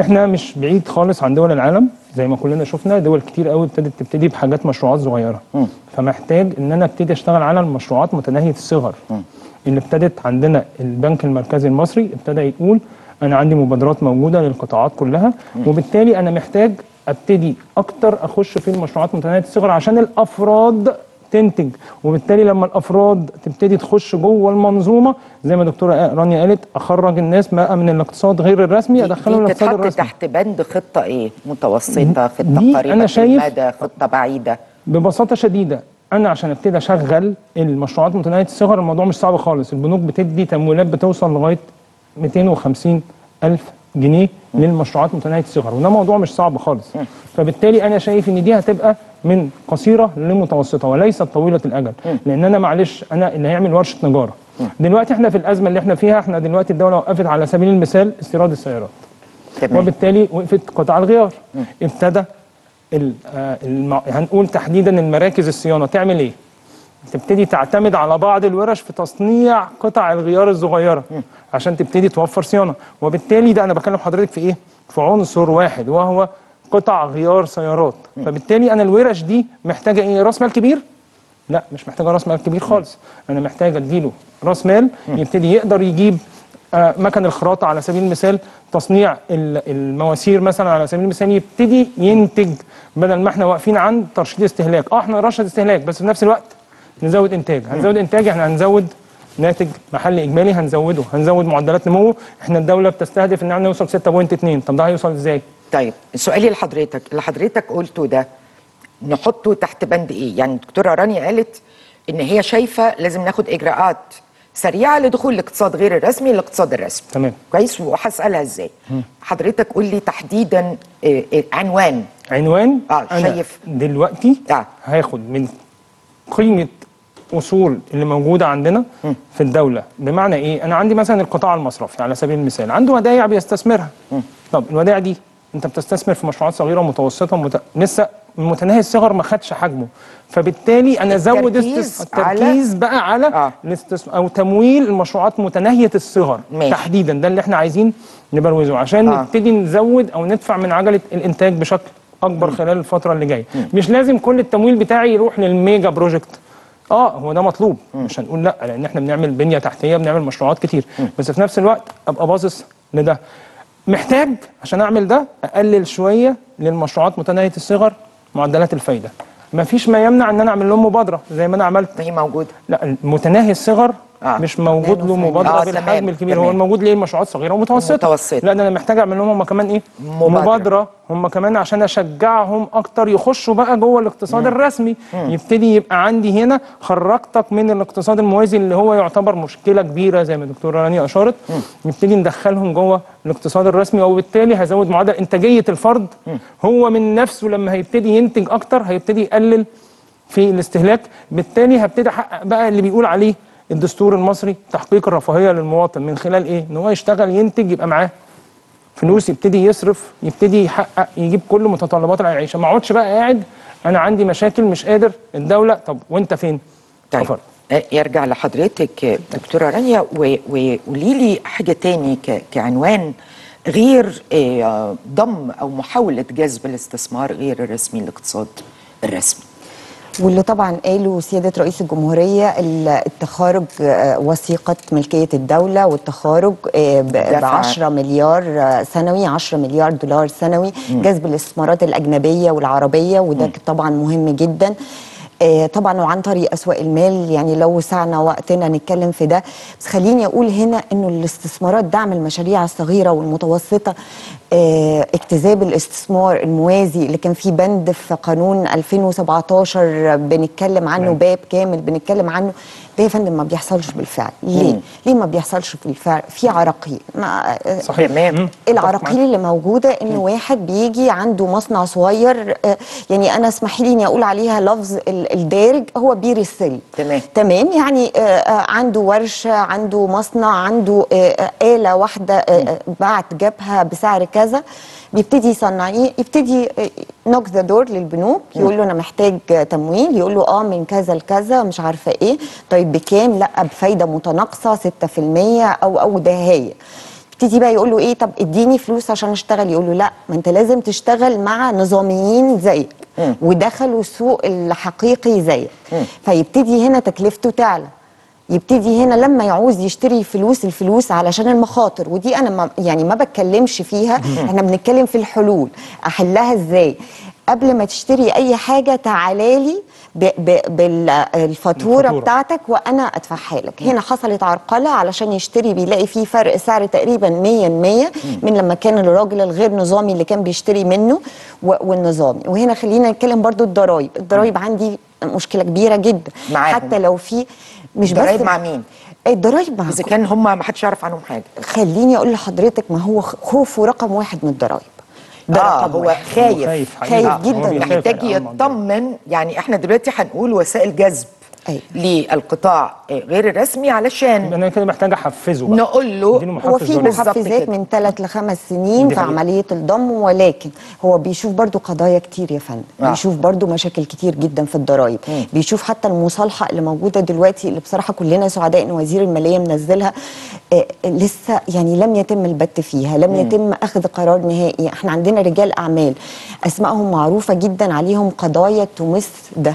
احنا مش بعيد خالص عن دول العالم، زي ما كلنا شفنا دول كتير قوي ابتدت تبتدي بحاجات مشروعات صغيره. مم. فمحتاج ان انا ابتدي اشتغل على المشروعات متناهيه الصغر. مم. اللي ابتدت عندنا البنك المركزي المصري ابتدى يقول انا عندي مبادرات موجوده للقطاعات كلها، وبالتالي انا محتاج ابتدي اكتر اخش في المشروعات متناهيه الصغر عشان الافراد تنتج، وبالتالي لما الافراد تبتدي تخش جوه المنظومه زي ما دكتوره رانيا قالت، اخرج الناس بقى من الاقتصاد غير الرسمي ادخلهم الاقتصاد الرسمي. تتحط تحت بند خطه ايه؟ متوسطه، خطه قريبه المدى، خطه بعيده؟ ببساطه شديده أنا عشان أبتدي أشغل المشروعات متناهية الصغر الموضوع مش صعب خالص، البنوك بتدي تمويلات بتوصل لغاية مئتين وخمسين ألف جنيه للمشروعات متناهية الصغر، وده موضوع مش صعب خالص. فبالتالي أنا شايف إن دي هتبقى من قصيرة لمتوسطة وليست طويلة الأجل، لأن أنا معلش أنا اللي هيعمل ورشة نجارة. دلوقتي إحنا في الأزمة اللي إحنا فيها، إحنا دلوقتي الدولة وقفت على سبيل المثال استيراد السيارات. وبالتالي وقفت قطاع الغيار. ابتدى الم... هنقول تحديدا المراكز الصيانه تعمل ايه؟ تبتدي تعتمد على بعض الورش في تصنيع قطع الغيار الصغيره عشان تبتدي توفر صيانه، وبالتالي ده انا بكلم حضرتك في ايه؟ في عنصر واحد وهو قطع غيار سيارات. فبالتالي انا الورش دي محتاجه ايه؟ راس مال كبير؟ لا، مش محتاجه راس مال كبير خالص. انا محتاجه اديله راس مال يبتدي يقدر يجيب آه مكن الخراطه على سبيل المثال، تصنيع المواسير مثلا على سبيل المثال، يبتدي ينتج بدل ما احنا واقفين عند ترشيد استهلاك. اه احنا نرشد استهلاك بس في نفس الوقت نزود انتاج. هنزود انتاج، احنا هنزود ناتج محلي اجمالي هنزوده، هنزود معدلات نموه. احنا الدوله بتستهدف ان احنا نوصل ستة فاصلة اتنين، طب ده هيوصل ازاي؟ طيب سؤالي لحضرتك، اللي حضرتك قلته ده نحطه تحت بند ايه؟ يعني الدكتوره رانيا قالت ان هي شايفه لازم ناخد اجراءات سريعه لدخول الاقتصاد غير الرسمي الاقتصاد الرسمي. تمام كويس، وهسالها ازاي؟ مم. حضرتك قول لي تحديدا إيه إيه عنوان عنوان اه شايف دلوقتي آه. هاخد من قيمه اصول اللي موجوده عندنا مم. في الدوله. بمعنى ايه؟ انا عندي مثلا القطاع المصرفي على سبيل المثال عنده ودائع بيستثمرها. مم. طب الودائع دي انت بتستثمر في مشروعات صغيره ومتوسطه ومت... لسه متناهي الصغر ما خدش حجمه، فبالتالي انا ازود التركيز, التركيز على... بقى على آه. الاستثم... او تمويل المشروعات متناهيه الصغر. ماشي. تحديدا ده اللي احنا عايزين نبروزه عشان آه. نبتدي نزود او ندفع من عجله الانتاج بشكل اكبر م. خلال الفتره اللي جايه. مش لازم كل التمويل بتاعي يروح للميجا بروجكت. اه هو ده مطلوب، م. مش هنقول لا، لان احنا بنعمل بنيه تحتيه، بنعمل مشروعات كتير، م. بس في نفس الوقت ابقى باصص لده. محتاج عشان اعمل ده اقلل شويه للمشروعات متناهيه الصغر معدلات الفايده. مفيش ما يمنع ان انا اعمل لهم مبادره زي ما انا عملت. هي موجوده؟ لا، متناهي الصغر آه. مش موجود له مبادره آه بالحجم الكبير. هو الموجود ليه؟ مشروعات صغيره ومتوسطه. متوسط. لا، انا محتاج اعمل لهم هم كمان ايه؟ مبادره, مبادرة. هم كمان عشان اشجعهم اكتر يخشوا بقى جوه الاقتصاد مم. الرسمي. مم. يبتدي يبقى عندي هنا خرجتك من الاقتصاد الموازي اللي هو يعتبر مشكله كبيره زي ما الدكتوره رانيا اشارت. مم. يبتدي ندخلهم جوه الاقتصاد الرسمي، وبالتالي هزود معدل انتاجيه الفرد. مم. هو من نفسه لما هيبتدي ينتج اكتر هيبتدي يقلل في الاستهلاك، بالتالي هبتدي احقق بقى اللي بيقول عليه الدستور المصري تحقيق الرفاهيه للمواطن. من خلال ايه؟ ان هو يشتغل، ينتج، يبقى معاه فلوس، يبتدي يصرف، يبتدي يحقق، يجيب كل متطلبات العيشه. ما اقعدش بقى قاعد انا عندي مشاكل مش قادر الدوله. طب وانت فين؟ طيب يرجع لحضرتك دكتوره رانيا، وقولي لي حاجه تاني كعنوان غير ضم او محاوله جذب الاستثمار غير الرسمي للاقتصاد الرسمي، واللي طبعا قالوا سيادة رئيس الجمهورية التخارج وثيقة ملكية الدولة، والتخارج ب عشرة مليار سنوي، عشرة مليار دولار سنوي، جذب الاستثمارات الأجنبية والعربية، وده طبعا مهم جدا طبعا، وعن طريق أسواق المال. يعني لو وسعنا وقتنا نتكلم في ده، بس خليني أقول هنا إنه الاستثمارات، دعم المشاريع الصغيرة والمتوسطة، اجتذاب الاستثمار الموازي اللي كان فيه بند في قانون ألفين وسبعتاشر بنتكلم عنه، باب كامل بنتكلم عنه. ده يا فندم ما بيحصلش بالفعل. ليه؟ مم. ليه ما بيحصلش بالفعل؟ في عراقيل. صحيح. العراقيل اللي موجوده ان مم. واحد بيجي عنده مصنع صغير، يعني انا اسمحي لي اني اقول عليها لفظ الدارج، هو بيرسل. تمام تمام. يعني عنده ورشه، عنده مصنع، عنده آلة واحده بعت جابها بسعر كذا، بيبتدي يصنعيه، يبتدي نوك ذا دور للبنوك، يقول له انا محتاج تمويل، يقول له اه من كذا لكذا مش عارفه ايه، طيب بكام؟ لا بفايده متناقصه ستة في المية او او دهايه. يبتدي بقى يقول له ايه؟ طب اديني فلوس عشان اشتغل، يقول له لا، ما انت لازم تشتغل مع نظاميين زيك ودخلوا السوق الحقيقي زيك. فيبتدي هنا تكلفته تعلى، يبتدي هنا لما يعوز يشتري فلوس الفلوس علشان المخاطر. ودي انا ما يعني ما بتكلمش فيها، احنا بنتكلم في الحلول، احلها ازاي؟ قبل ما تشتري اي حاجه تعالي لي بالفاتوره بتاعتك وانا ادفعها لك. هنا حصلت عرقله، علشان يشتري بيلاقي فيه فرق سعر تقريبا مية بالمية من لما كان الراجل الغير نظامي اللي كان بيشتري منه والنظامي. وهنا خلينا نتكلم برضو الضرايب. الضرايب عندي مشكله كبيره جدا معاهم. حتى لو في مش الضرايب مع مين؟ الضرايب مع، اذا كان هم ما حدش يعرف عنهم حاجه. خليني اقول لحضرتك، ما هو خوفه رقم واحد من الضرايب. ده آه رقم هو واحد. خايف خايف, خايف جدا، محتاج يطمن. يعني احنا دلوقتي هنقول وسائل جذب أيه. للقطاع غير الرسمي علشان انا كده محتاجه احفزه بقى. نقول له هو في محفزات من ثلاث لخمس سنين في عمليه الضم، ولكن هو بيشوف برضو قضايا كتير يا فندم، آه. بيشوف برضو مشاكل كتير جدا في الضرايب، مم. بيشوف حتى المصالحه اللي موجوده دلوقتي اللي بصراحه كلنا سعداء ان وزير الماليه منزلها، آه لسه يعني لم يتم البت فيها، لم مم. يتم اخذ قرار نهائي. احنا عندنا رجال اعمال اسمائهم معروفه جدا عليهم قضايا تمس ده،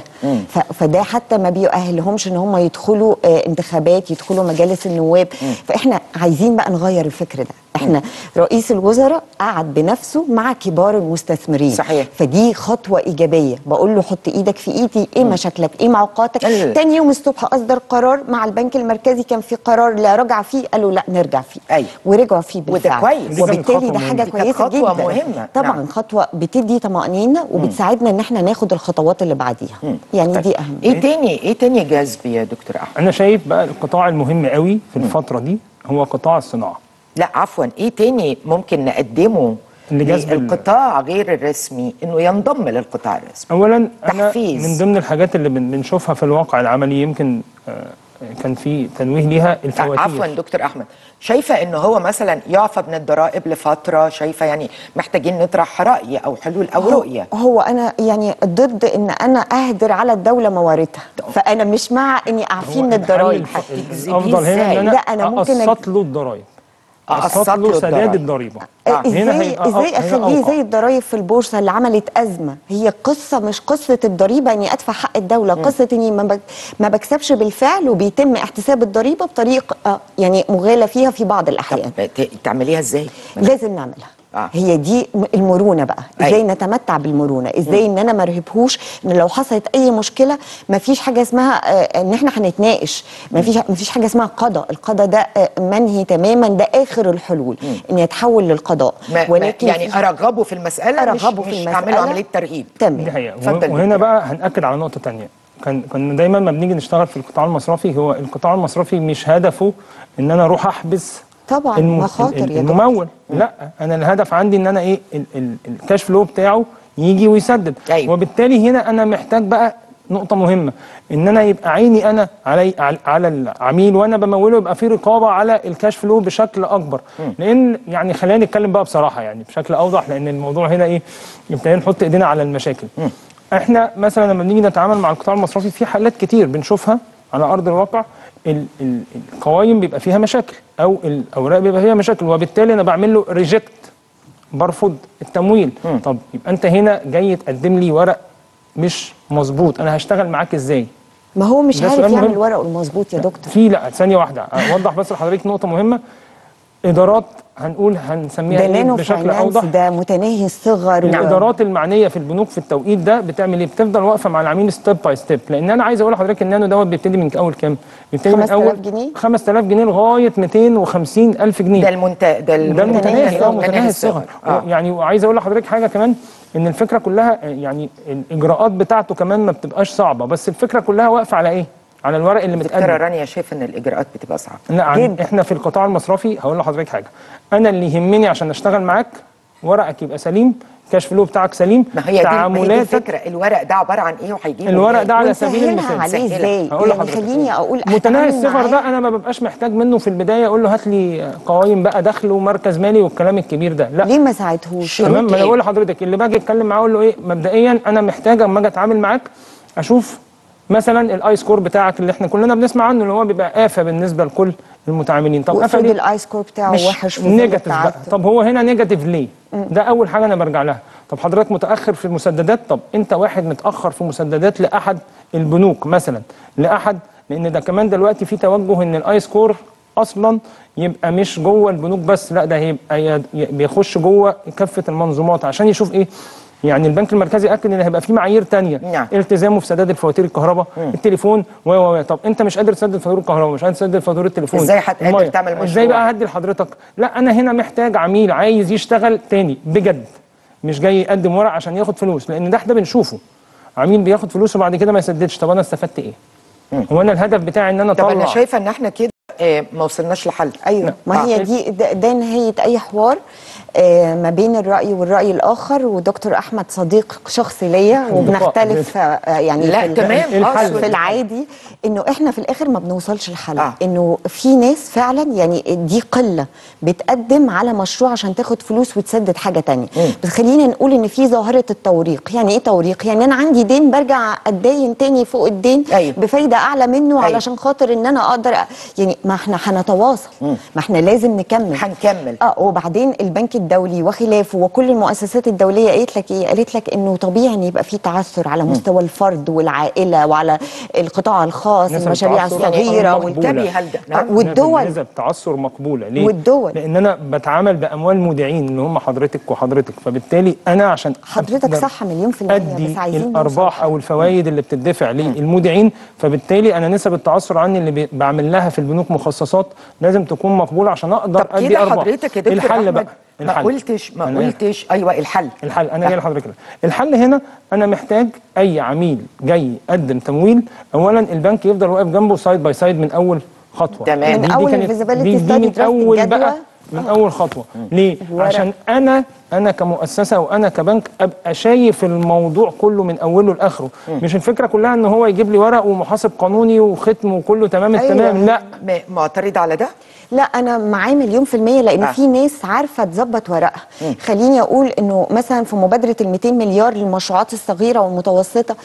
فده حتى ما بيؤهلهمش ان هم يدخلوا انتخابات، يدخلوا مجالس النواب. م. فاحنا عايزين بقى نغير الفكر ده. احنا م. رئيس الوزراء قعد بنفسه مع كبار المستثمرين، صحيح. فدي خطوه ايجابيه. بقول له حط ايدك في ايدي، ايه م. مشاكلك، ايه معوقاتك. أيوة. تاني يوم الصبح اصدر قرار مع البنك المركزي، كان في قرار لا رجع فيه، قالوا لا نرجع فيه، أيوة. ورجعوا فيه بالفعل، وده كويس. وبالتالي ده حاجه كويسه جدا، خطوه مهمه طبعا، نعم. خطوه بتدي طمانينه وبتساعدنا ان احنا ناخد الخطوات اللي بعديها، م. يعني طيب. دي اهم. ايه تاني ايه تاني جذب يا دكتور احمد؟ انا شايف بقى القطاع المهم قوي في الفتره دي هو قطاع الصناعه. لا عفوا، ايه تاني ممكن نقدمه للقطاع غير الرسمي انه ينضم للقطاع الرسمي؟ اولا تحفيز. أنا من ضمن الحاجات اللي بنشوفها في الواقع العملي يمكن كان في تنويه ليها الفواتير. عفوا دكتور احمد، شايفه انه هو مثلا يعفى من الضرائب لفتره؟ شايفه يعني محتاجين نطرح راي او حلول او رؤيه؟ هو انا يعني ضد ان انا اهدر على الدوله مواردها، فانا مش مع اني اعفيه من الضرائب. الافضل هنا ان انا اقسط له الضرائب، اقسط له سداد الضريبه. ازاي ازاي اخليه زي الضرايب في البورصه اللي عملت ازمه؟ هي قصه مش قصه الضريبه اني ادفع حق الدوله، قصه اني ما بكسبش بالفعل وبيتم احتساب الضريبه بطريقه يعني مغالى فيها في بعض الاحيان. طب تعمليها ازاي؟ لازم نعملها، آه. هي دي المرونه بقى، ازاي أي. نتمتع بالمرونه، ازاي ان انا ما ارهبهوش، ان لو حصلت اي مشكله ما فيش حاجه اسمها آه ان احنا هنتناقش، ما فيش ما فيش حاجه اسمها قضاء، القضاء ده آه منهي تماما، ده اخر الحلول ان يتحول للقضاء. ما ولكن ما يعني ارغبه في المساله، ارغبه مش في المساله، اعمله عمليه ترغيب. تمام، دي حقيقه. وهنا بقى هنأكد على نقطه ثانيه، كان كان دايما ما بنيجي نشتغل في القطاع المصرفي، هو القطاع المصرفي مش هدفه ان انا اروح احبس طبعا مخاطر يا الممول، لا انا الهدف عندي ان انا ايه الكاش فلو بتاعه يجي ويسدد، أيوة. وبالتالي هنا انا محتاج بقى نقطه مهمه، ان انا يبقى عيني انا علي على العميل وانا بموله، يبقى في رقابه على الكاش فلو بشكل اكبر، م. لان يعني خلينا نتكلم بقى بصراحه يعني بشكل اوضح، لان الموضوع هنا ايه ابتدينا نحط ايدينا على المشاكل. م. احنا مثلا لما بنيجي نتعامل مع القطاع المصرفي في حالات كتير بنشوفها على ارض الواقع، القوائم بيبقى فيها مشاكل او الاوراق بيبقى فيها مشاكل، وبالتالي انا بعمل له ريجكت، برفض التمويل. م. طب يبقى انت هنا جاي تقدم لي ورق مش مظبوط، انا هشتغل معاك ازاي؟ ما هو مش عارف يعمل ورقه المظبوط يا دكتور. في لا ثانيه واحده اوضح بس لحضرتك نقطه مهمه. ادارات هنقول هنسميها بشكل اوضح، ده متناهي الصغر، الادارات المعنيه في البنوك في التوقيت ده بتعمل ايه؟ بتفضل واقفه مع العميل ستيب باي ستيب، لان انا عايز اقول لحضرتك النانو دوت بيبتدي من اول كام؟ بيبتدي من اول خمسة آلاف جنيه خمسة آلاف جنيه لغايه مئتين وخمسين ألف جنيه. ده المنت ده المتناهي متناهي الصغر، آه. يعني وعايز اقول لحضرتك حاجه كمان، ان الفكره كلها يعني الاجراءات بتاعته كمان ما بتبقاش صعبه، بس الفكره كلها واقفه على ايه؟ على الورق اللي متقدم. دكتوره رانيا شايفه ان الاجراءات بتبقى صعبه؟ لا، احنا في القطاع المصرفي هقول لحضرتك حاجه، انا اللي يهمني عشان اشتغل معاك ورقك يبقى سليم، كاش فلو بتاعك سليم، تعاملاتك. فكره الورق ده عباره عن ايه وهيجيب الورق ده على سبيل المثال ازاي؟ يعني خليني اقول متناهي الصفر ده انا ما ببقاش محتاج منه في البدايه اقول له هات لي قوائم بقى دخل ومركز مالي والكلام الكبير ده، لا. ليه ما ساعدهوش؟ تمام، ما انا بقول لحضرتك اللي باجي اتكلم معاه اقول له ايه مبدئيا انا محتاج اما اجي اتعامل معاك اشوف مثلا الاي سكور بتاعك اللي احنا كلنا بنسمع عنه، اللي هو بيبقى آفة بالنسبه لكل المتعاملين. طب آفة ليه؟ الاي سكور بتاعه وحش نيجاتيف بقى. طب هو هنا نيجاتيف ليه؟ ده اول حاجه انا برجع لها. طب حضرتك متاخر في المسددات، طب انت واحد متاخر في مسددات لاحد البنوك مثلا، لاحد لان ده كمان دلوقتي في توجه ان الاي سكور اصلا يبقى مش جوه البنوك بس، لا ده هيبقى بيخش جوه كافه المنظومات عشان يشوف ايه؟ يعني البنك المركزي اكد ان هيبقى في معايير ثانيه، نعم. التزامه في سداد الفواتير الكهرباء، التليفون و و طب انت مش قادر تسدد فاتوره الكهرباء، مش قادر تسدد فاتوره التليفون، ازاي هتقدر تعمل مشروع؟ ازاي بقى هدي لحضرتك؟ لا انا هنا محتاج عميل عايز يشتغل تاني بجد، مش جاي يقدم ورق عشان ياخد فلوس، لان ده احنا بنشوفه عميل بياخد فلوس وبعد كده ما يسددش. طب انا استفدت ايه؟ مم. هو انا الهدف بتاعي ان انا اطلع. طب انا شايفه ان احنا كده ما وصلناش لحل. ايوه، ما هي دي ده نهايه اي حوار. ما بين الرأي والرأي الآخر، ودكتور أحمد صديق شخصي ليا وبنختلف يعني لا تمام في العادي، إنه إحنا في الآخر ما بنوصلش لحل، آه. إنه في ناس فعلا يعني دي قلة بتقدم على مشروع عشان تاخد فلوس وتسدد حاجة تانية، بس خلينا نقول إن في ظاهرة التوريق. يعني إيه توريق؟ يعني أنا عندي دين برجع أتدين تاني فوق الدين، أيوه. بفايدة أعلى منه، أيوه. علشان خاطر إن أنا أقدر أ... يعني ما إحنا هنتواصل، ما إحنا لازم نكمل هنكمل آه. وبعدين البنك الدولي وخلافه وكل المؤسسات الدوليه قالت لك ايه؟ قالت لك انه طبيعي ان يبقى في تعثر على مستوى الفرد والعائله وعلى القطاع الخاص، المشاريع الصغيره والتبي هلده والدول. نسب التعثر مقبوله ليه؟ والدول. لان انا بتعامل باموال مودعين اللي هم حضرتك وحضرتك، فبالتالي انا عشان حضرتك صح مليون في المية، بس عايزين الارباح او الفوائد اللي بتدفع للمودعين، فبالتالي انا نسب التعثر عني اللي بعمل لها في البنوك مخصصات لازم تكون مقبوله عشان اقدر ادي ارباح. حضرتك يا دكتور الحل بقى ما قلتش ما قلتش ايوه الحل الحل انا جاي لحضرتك. الحل هنا انا محتاج اي عميل جاي يقدم تمويل، اولا البنك يفضل واقف جنبه سايد باي سايد من اول خطوه، تمام. من اول الفيزابيلتي ستادي من اول بقى من اول خطوه. ليه؟ عشان انا انا كمؤسسه وانا كبنك ابقى شايف الموضوع كله من اوله لاخره، مش الفكره كلها ان هو يجيب لي ورق ومحاسب قانوني وختم وكله تمام التمام. أيوة. لا، معترض على ده؟ لا، انا معاه مليون في الميه، لان آه. في ناس عارفه تظبط ورقها. خليني اقول انه مثلا في مبادره ال مئتين مليار للمشروعات الصغيره والمتوسطه،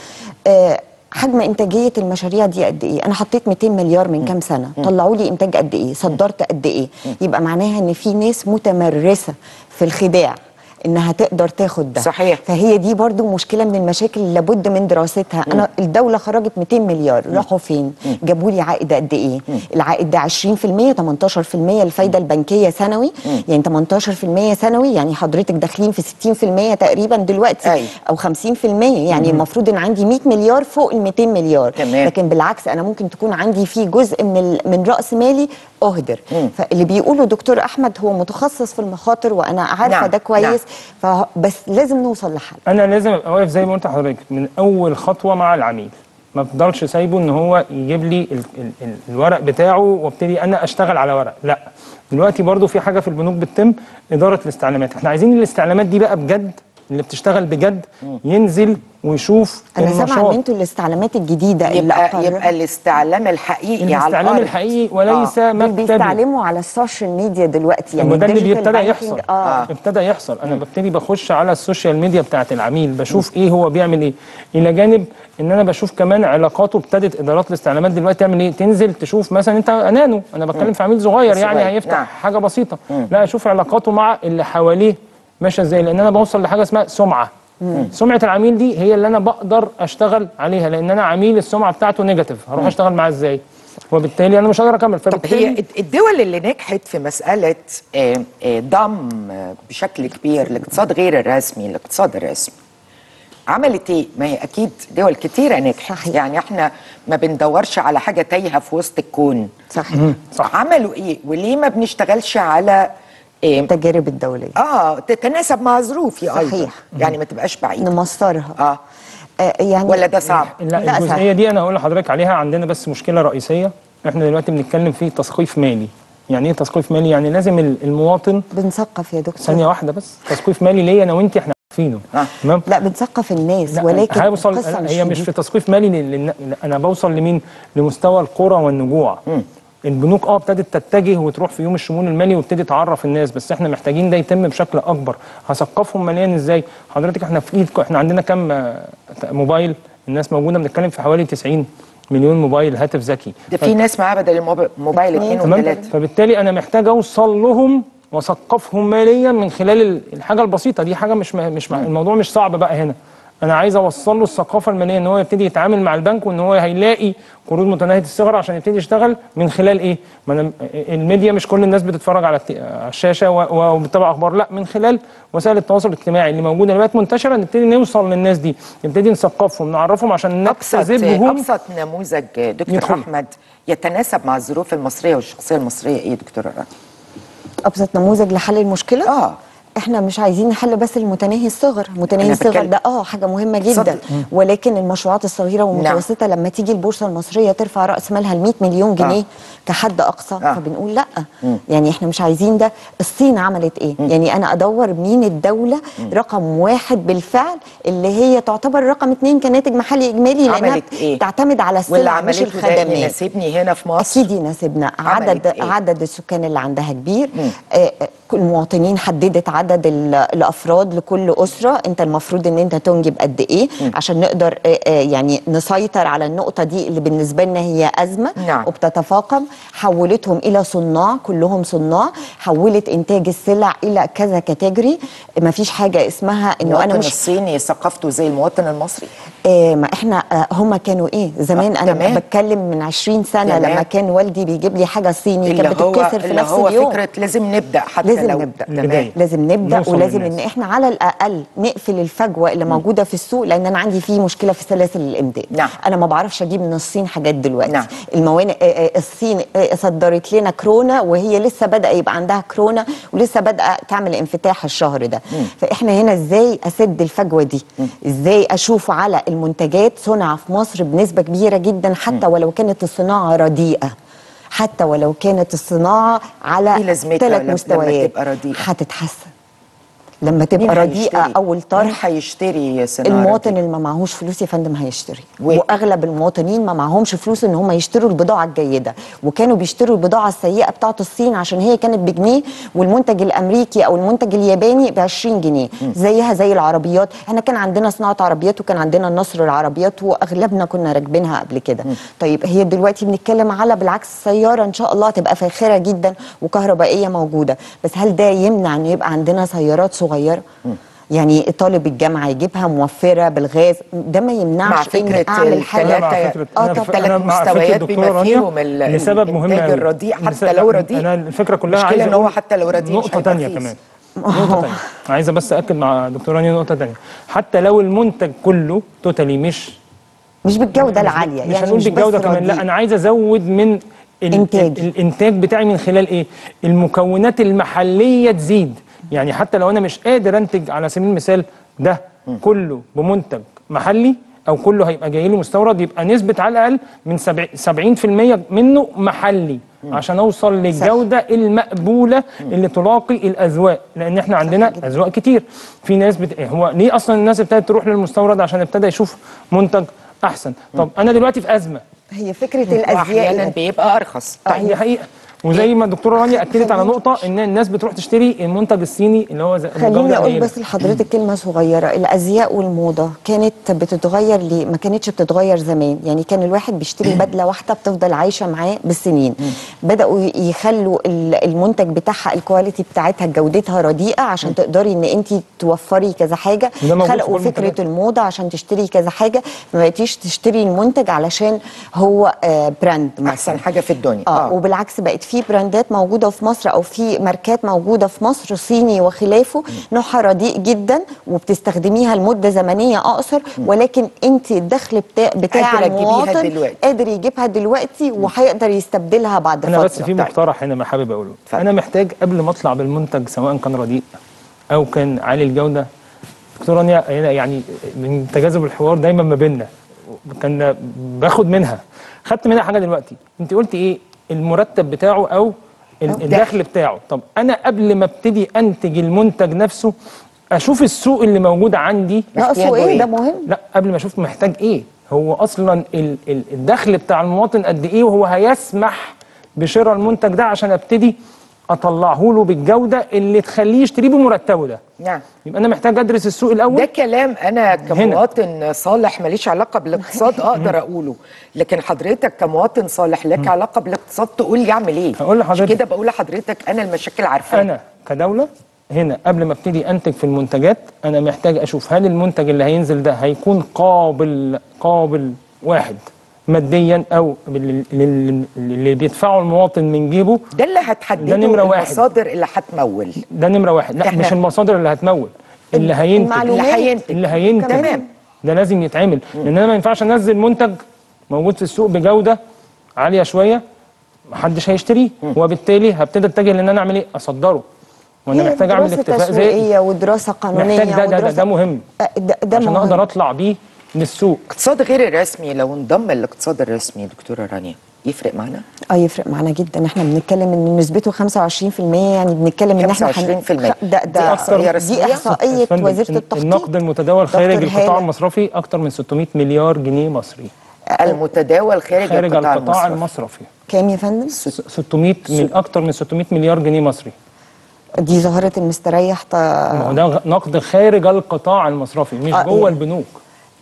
آه حجم انتاجيه المشاريع دي قد ايه؟ انا حطيت مئتين مليار من كام سنه، طلعوا لي انتاج قد ايه؟ صدرت قد ايه؟ يبقى معناها ان في ناس متمرسه في الخداع انها تقدر تاخد ده، صحيح. فهي دي برضو مشكله من المشاكل اللي لابد من دراستها. مم. انا الدوله خرجت مئتين مليار، مم. راحوا فين؟ جابوا لي عائد قد ايه؟ مم. العائد ده عشرين في المية، ثمانية عشر في المية الفايده البنكيه سنوي، مم. يعني ثمانية عشر في المية سنوي، يعني حضرتك داخلين في ستين في المية تقريبا دلوقتي، أي. او خمسين في المية، يعني المفروض ان عندي مئة مليار فوق ال مئتين مليار، تمام. لكن بالعكس انا ممكن تكون عندي في جزء من من راس مالي اهدر. مم. فاللي بيقوله دكتور احمد هو متخصص في المخاطر وانا عارفه، نعم. ده كويس، نعم. فبس لازم نوصل لحل. انا لازم ابقى واقف زي ما قلت لحضرتك من اول خطوه مع العميل، ما افضلش سايبه ان هو يجيب لي ال ال ال الورق بتاعه وابتدي انا اشتغل على ورق. لا، دلوقتي برضو في حاجه في البنوك بتتم، اداره الاستعلامات. احنا عايزين الاستعلامات دي بقى بجد، اللي بتشتغل بجد ينزل ويشوف المشروع. انا سامعه ان انتوا الاستعلامات الجديده اللي يبقى, يبقى الاستعلام الحقيقي، الاستعلام على الحقيقي وليس آه. مكتبي. بيستعلموا على السوشيال ميديا دلوقتي، يعني ده اللي بيبتدى يحصل. آه. ابتدى يحصل. انا ببتدي بخش على السوشيال ميديا بتاعه العميل، بشوف م. ايه هو بيعمل ايه، الى جانب ان انا بشوف كمان علاقاته. ابتدت ادارات الاستعلامات دلوقتي تعمل ايه؟ تنزل تشوف مثلا انت نانو، انا بتكلم في عميل صغير يعني هيفتح نعم. حاجه بسيطه، م. لا اشوف علاقاته مع اللي حواليه ماشيه ازاي، لان انا بوصل لحاجه اسمها سمعه. مم. سمعه العميل دي هي اللي انا بقدر اشتغل عليها، لان انا عميل السمعه بتاعته نيجاتيف، هروح مم. اشتغل معاه ازاي؟ وبالتالي انا مش هقدر اكمل. طب هي الدول اللي نجحت في مساله ضم بشكل كبير الاقتصاد غير الرسمي الاقتصاد الرسمي عملت ايه؟ ما هي اكيد دول كتيره نجحت، صحيح. يعني احنا ما بندورش على حاجه تايهه في وسط الكون، صحيح. صح. عملوا ايه وليه ما بنشتغلش على التجارب الدوليه اه تتناسب مع ظروفي، صحيح. ايضا يعني ما تبقاش بعيده نمسطرها اه يعني، ولا ده صعب؟ لا, لا الجزئيه دي انا هقول لحضرتك عليها. عندنا بس مشكله رئيسيه، احنا دلوقتي بنتكلم في تثقيف مالي. يعني ايه تثقيف مالي؟ يعني لازم المواطن بنثقف يا دكتور. ثانيه واحده بس، تثقيف مالي ليا انا وانت احنا عارفينه، تمام؟ لا بنثقف الناس، ولكن هيوصل هي مش في تثقيف مالي للن... انا بوصل لمين؟ لمستوى القرى والنجوع. م. البنوك اه ابتدت تتجه وتروح في يوم الشمول المالي وابتدت تعرف الناس، بس احنا محتاجين ده يتم بشكل اكبر. هثقفهم ماليا ازاي؟ حضرتك احنا في ايد احنا عندنا كام موبايل؟ الناس موجوده، بنتكلم في حوالي تسعين مليون موبايل هاتف ذكي. ده في ف... ناس معاها بدل الموبايل اثنين وثلاثة. فبالتالي انا محتاج اوصل لهم واثقفهم ماليا من خلال الحاجه البسيطه دي. حاجه مش ما... مش ما... الموضوع مش صعب بقى هنا. أنا عايز أوصل له الثقافة المالية إن هو يبتدي يتعامل مع البنك، وإن هو هيلاقي قروض متناهية الصغر عشان يبتدي يشتغل من خلال إيه؟ ما أنا الميديا مش كل الناس بتتفرج على الشاشة وبتتابع أخبار، لأ، من خلال وسائل التواصل الاجتماعي اللي موجودة دلوقتي منتشرة نبتدي نوصل للناس دي، نبتدي نثقفهم، نعرفهم عشان نجذبهم. أبسط أبسط نموذج دكتور يدخل. أحمد يتناسب مع الظروف المصرية والشخصية المصرية إيه دكتور رانيا؟ أبسط نموذج لحل المشكلة؟ آه احنا مش عايزين نحل بس المتناهي الصغر، متناهي الصغر ده اه حاجه مهمه جدا صدق. ولكن المشروعات الصغيره والمتوسطه لا. لما تيجي البورصه المصريه ترفع راس مالها ل مئة مليون جنيه آه. كحد اقصى آه. فبنقول لا م. يعني احنا مش عايزين ده. الصين عملت ايه؟ م. يعني انا ادور مين الدوله م. رقم واحد بالفعل اللي هي تعتبر رقم اثنين كناتج محلي اجمالي، لانها إيه؟ تعتمد على السلع مش الخدمات. واللي يناسبني هنا في مصر اكيد يناسبنا. عدد إيه؟ عدد السكان اللي عندها كبير، المواطنين حددت عدد الافراد لكل اسره، انت المفروض ان انت تنجب قد ايه م. عشان نقدر يعني نسيطر على النقطه دي اللي بالنسبه لنا هي ازمه نعم. وبتتفاقم. حولتهم الى صناع، كلهم صناع، حولت انتاج السلع الى كذا كاتيجوري. ما فيش حاجه اسمها انه انا مش الصيني ثقافته زي المواطن المصري. إيه ما احنا هم كانوا ايه زمان آه. انا تمام. بتكلم من عشرين سنة تمام. لما كان والدي بيجيب لي حاجه صيني كانت بتتكسر في نفس اليوم. هو فكره لازم نبدا حتى لازم لو نبدأ. تمام. لازم نبدا ولازم ان احنا على الاقل نقفل الفجوه اللي موجوده في السوق، لان انا عندي فيه مشكله في سلاسل الامداد نعم. انا ما بعرفش اجيب من الصين حاجات دلوقتي نعم. الموانئ الصين صدرت لنا كورونا وهي لسه بادئه يبقى عندها كورونا ولسه بادئه تعمل انفتاح الشهر ده م. فاحنا هنا ازاي اسد الفجوه دي م. ازاي اشوف على المنتجات صنع في مصر بنسبه كبيره جدا حتى م. ولو كانت الصناعه رديئه، حتى ولو كانت الصناعه على ثلاث مستويات هتتحسن. لما تبقى رديئه اول طرح هيشتري المواطن رديئة. اللي ما معهوش فلوس يا فندم هيشتري ويه. واغلب المواطنين ما معهمش فلوس ان هم يشتروا البضاعه الجيده، وكانوا بيشتروا البضاعه السيئه بتاعه الصين عشان هي كانت بجنيه والمنتج الامريكي او المنتج الياباني ب عشرين جنيه م. زيها زي العربيات. احنا كان عندنا صناعه عربيات وكان عندنا نصر العربيات واغلبنا كنا راكبينها قبل كده. طيب هي دلوقتي بنتكلم على بالعكس السياره ان شاء الله تبقى فاخره جدا وكهربائيه موجوده، بس هل ده يمنع ان يبقى عندنا سيارات صغيره؟ يعني طالب الجامعه يجيبها موفره بالغاز، ده ما يمنعش ان اعمل حاجه مع فكره اه ثلاث مستويات بما فيهم لسبب مهم الرديء حتى لو رديء. انا الفكره كلها عايزه ان هو حتى لو رديء نقطه ثانيه كمان نقطه ثانيه عايزه بس اكد مع دكتوره رانيا نقطه ثانيه. حتى لو المنتج كله توتالي مش مش بالجوده العاليه، مش هنقول بالجوده كمان لا، انا عايز ازود من الانتاج الانتاج بتاعي من خلال ايه؟ المكونات المحليه تزيد. يعني حتى لو انا مش قادر انتج على سبيل المثال ده م. كله بمنتج محلي او كله هيبقى جاي له مستورد، يبقى نسبه على الاقل من سبعين في المية منه محلي م. عشان اوصل للجوده صح. المقبوله م. اللي تلاقي الاذواق، لان احنا عندنا اذواق كتير. في ناس بت... هو ليه اصلا الناس ابتدت تروح للمستورد؟ عشان ابتدى يشوف منتج احسن. طب انا دلوقتي في ازمه، هي فكره الازياء احيانا بيبقى ارخص طيب حقيقه. وزي ما الدكتوره رانيا اكدت على نقطه ان الناس بتروح تشتري المنتج الصيني اللي هو زي خليني اقول بس لحضرتك كلمه صغيره. الازياء والموضه كانت بتتغير ليه؟ ما كانتش بتتغير زمان. يعني كان الواحد بيشتري بدله واحده بتفضل عايشه معاه بالسنين. بداوا يخلوا المنتج بتاعها الكواليتي بتاعتها جودتها رديئه عشان تقدري ان انت توفري كذا حاجه. خلقوا فكره الموضه عشان تشتري كذا حاجه، ما بقيتيش تشتري المنتج علشان هو براند مثلا احسن حاجه في الدنيا اه وبالعكس بقت في براندات موجوده في مصر او في ماركات موجوده في مصر صيني وخلافه نوعها رديء جدا وبتستخدميها لمده زمنيه اقصر، ولكن انت الدخل بتاع بتاع المواطن قادر يجيبها دلوقتي وهيقدر يستبدلها بعد فتره. انا بس في مقترح هنا ما حابب اقوله. انا محتاج قبل ما اطلع بالمنتج سواء كان رديء او كان عالي الجوده. دكتوره رانيا يعني من تجاذب الحوار دايما ما بيننا كان باخد منها، خدت منها حاجه دلوقتي. انت قلتي ايه؟ المرتب بتاعه او الدخل بتاعه. طب انا قبل ما ابتدي انتج المنتج نفسه اشوف السوق اللي موجود عندي. لا سوق ايه ده مهم. لا قبل ما اشوف محتاج ايه، هو اصلا الدخل بتاع المواطن قد ايه وهو هيسمح بشراء المنتج ده عشان ابتدي اطلعه له بالجوده اللي تخليه يشتريه بمرتبه ده. نعم. يبقى انا محتاج ادرس السوق الاول. ده كلام انا كمواطن صالح ماليش علاقه بالاقتصاد اقدر اقوله، لكن حضرتك كمواطن صالح لك علاقه بالاقتصاد تقول لي اعمل ايه؟ هقول لحضرتك كده، بقول لحضرتك انا المشاكل عارفاها. انا كدوله هنا قبل ما ابتدي انتج في المنتجات انا محتاج اشوف هل المنتج اللي هينزل ده هيكون قابل قابل واحد ماديا او اللي بيدفعه المواطن من جيبه. ده اللي هتحدده المصادر اللي هتمول. ده نمره واحد. لا مش المصادر اللي هتمول، اللي هينتج اللي هينتج اللي هينتج تمام. ده لازم يتعمل، لان انا ما ينفعش انزل منتج موجود في السوق بجوده عاليه شويه محدش هيشتريه، وبالتالي هبتدي اتجه لان انا اعمل ايه؟ اصدره. وانا محتاج اعمل اكتفاء ذاتي ودراسه قانونيه محتاج ده ده, ده ده مهم ده, ده عشان اقدر اطلع بيه من السوق. اقتصاد غير الرسمي لو انضم الاقتصاد الرسمي دكتوره رانيا يفرق معنا؟ اه يفرق معنا جدا. احنا بنتكلم ان نسبته خمسة وعشرين في المية، يعني بنتكلم ان احنا خمسة وعشرين في المية ده ده دي احصائيه وزاره التخطيط. النقد المتداول خارج القطاع المصرفي اكثر من ستمائة مليار جنيه مصري. المتداول خارج, خارج القطاع, القطاع المصرفي كام يا فندم؟ ستمائة من اكثر من ستمائة مليار جنيه مصري. دي ظاهره المستريح ط... ده نقد خارج القطاع المصرفي مش آه جوه إيه؟ البنوك.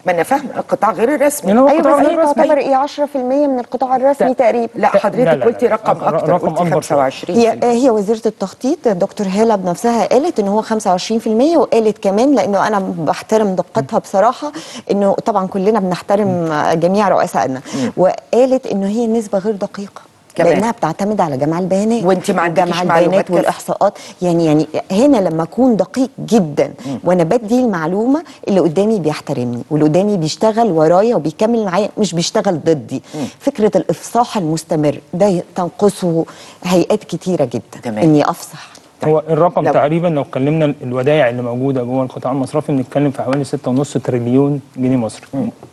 ما انا فاهمه القطاع غير الرسمي يعني ايوه بس هي تعتبر ايه عشرة في المية من القطاع الرسمي تقريبا. لا حضرتك قلتي رقم اكتر، رقم قلتي خمسة وعشرين. هي, هي وزيره التخطيط دكتور هاله بنفسها قالت ان هو خمسة وعشرين في المية، وقالت كمان لانه انا بحترم دقتها بصراحه انه طبعا كلنا بنحترم جميع رؤسائنا، وقالت انه هي نسبه غير دقيقه لانها بتعتمد على جمع البيانات وانت مع جمع البيانات والاحصاءات. يعني يعني هنا لما اكون دقيق جدا مم. وانا بدي المعلومه اللي قدامي بيحترمني واللي قدامي بيشتغل ورايا وبيكمل معايا مش بيشتغل ضدي. مم. فكره الافصاح المستمر ده تنقصه هيئات كتيره جدا. تمام. اني افصح هو الرقم لو. تقريبا لو اتكلمنا الودائع اللي موجوده جوه القطاع المصرفي بنتكلم في حوالي ستة ونص تريليون جنيه مصري.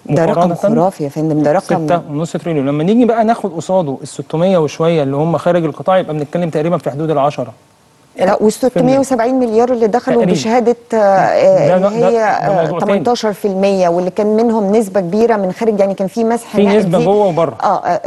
ده رقم خرافي يا فندم، ده رقم ستة ونص تريليون. لما نيجي بقى ناخد قصاده ال ستمائة وشويه اللي هم خارج القطاع يبقى بنتكلم تقريبا في حدود ال عشرة. لا وال ستمائة وسبعين مليار اللي دخلوا بشهاده اللي هي ثمانية عشر في المية واللي كان منهم نسبه كبيره من خارج، يعني كان في مسح في نسبه جوه وبره. اه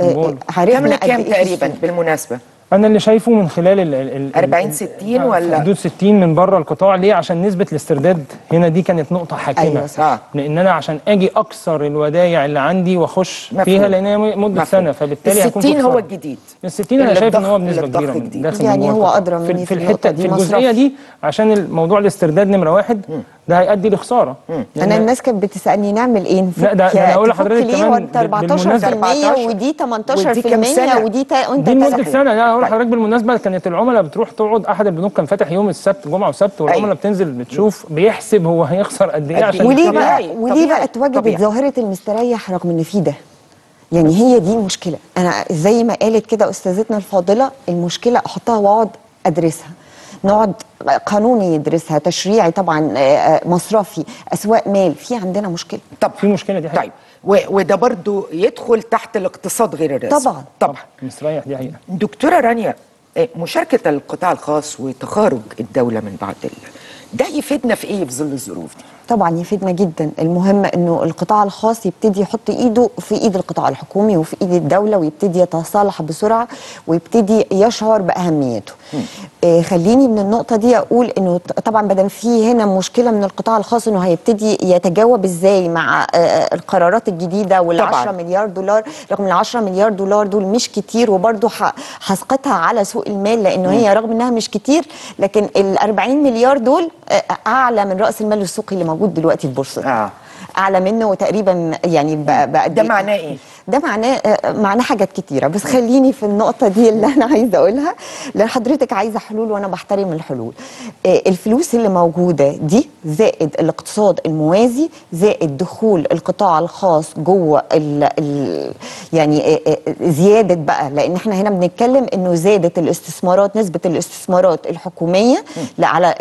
هربنا كام تقريبا بالمناسبه؟ أنا اللي شايفه من خلال ال ال أربعين ستين ولا حدود ستين من بره القطاع. ليه؟ عشان نسبة الاسترداد هنا دي كانت نقطة حاكمة. أيوة. لأن أنا عشان أجي أكسر الودايع اللي عندي وأخش فيها لأن هي مدة مفهوم. سنة فبالتالي هيكون ستين هو الجديد. ستين أنا شايف إن هو بنسبة كبيرة من يعني هو أدرى مني في, في الحتة دي في الجزئية دي عشان الموضوع الاسترداد نمرة واحد م. ده هيؤدي لخساره. انا الناس كانت بتسالني نعمل ايه؟ لا ده انا هقول لحضرتك كمان أربعتاشر في المية ودي ثمانية عشر في المية ودي انت دي مده سنه. لا هقول لحضرتك بالمناسبه كانت العملاء بتروح تقعد احد البنوك كان فاتح يوم السبت جمعه وسبت والعملاء بتنزل بتشوف بيحسب هو هيخسر قد ايه عشان وليه بقى وليه بقى اتوجدت ظاهره المستريح رغم ان في ده. يعني هي دي المشكله. انا زي ما قالت كده استاذتنا الفاضله المشكله احطها واقعد ادرسها، نقعد قانوني يدرسها، تشريعي طبعا، مصرفي، اسواق مال، في عندنا مشكله. طب في مشكله دي حقيقة. طيب وده برضو يدخل تحت الاقتصاد غير الرسمي. طبعا طبعا مستريح دي حقيقة. دكتوره رانيا مشاركه القطاع الخاص وتخارج الدوله من بعض ده يفيدنا في ايه في ظل الظروف دي؟ طبعا يفيدنا جدا. المهم انه القطاع الخاص يبتدي يحط ايده في ايد القطاع الحكومي وفي ايد الدوله ويبتدي يتصالح بسرعه ويبتدي يشعر باهميته. آه خليني من النقطه دي اقول انه طبعا بدل في هنا مشكله من القطاع الخاص انه هيبتدي يتجاوب ازاي مع آه القرارات الجديده وال عشرة مليار دولار رغم ال عشرة مليار دولار دول مش كتير وبرده هسقطها على سوق المال لانه هي رغم انها مش كتير لكن ال أربعين مليار دول آه اعلى من راس المال السوقي اللي موجود موجود دلوقتي في بورصة. آه. اعلى منه تقريبا. يعني بقى ده معناه ايه؟ ده معناه معناه حاجات كتيره بس خليني في النقطه دي اللي انا عايزه اقولها لان حضرتك عايزه حلول وانا بحترم الحلول. الفلوس اللي موجوده دي زائد الاقتصاد الموازي زائد دخول القطاع الخاص جوه ال ال يعني زياده بقى لان احنا هنا بنتكلم انه زادت الاستثمارات نسبه الاستثمارات الحكوميه على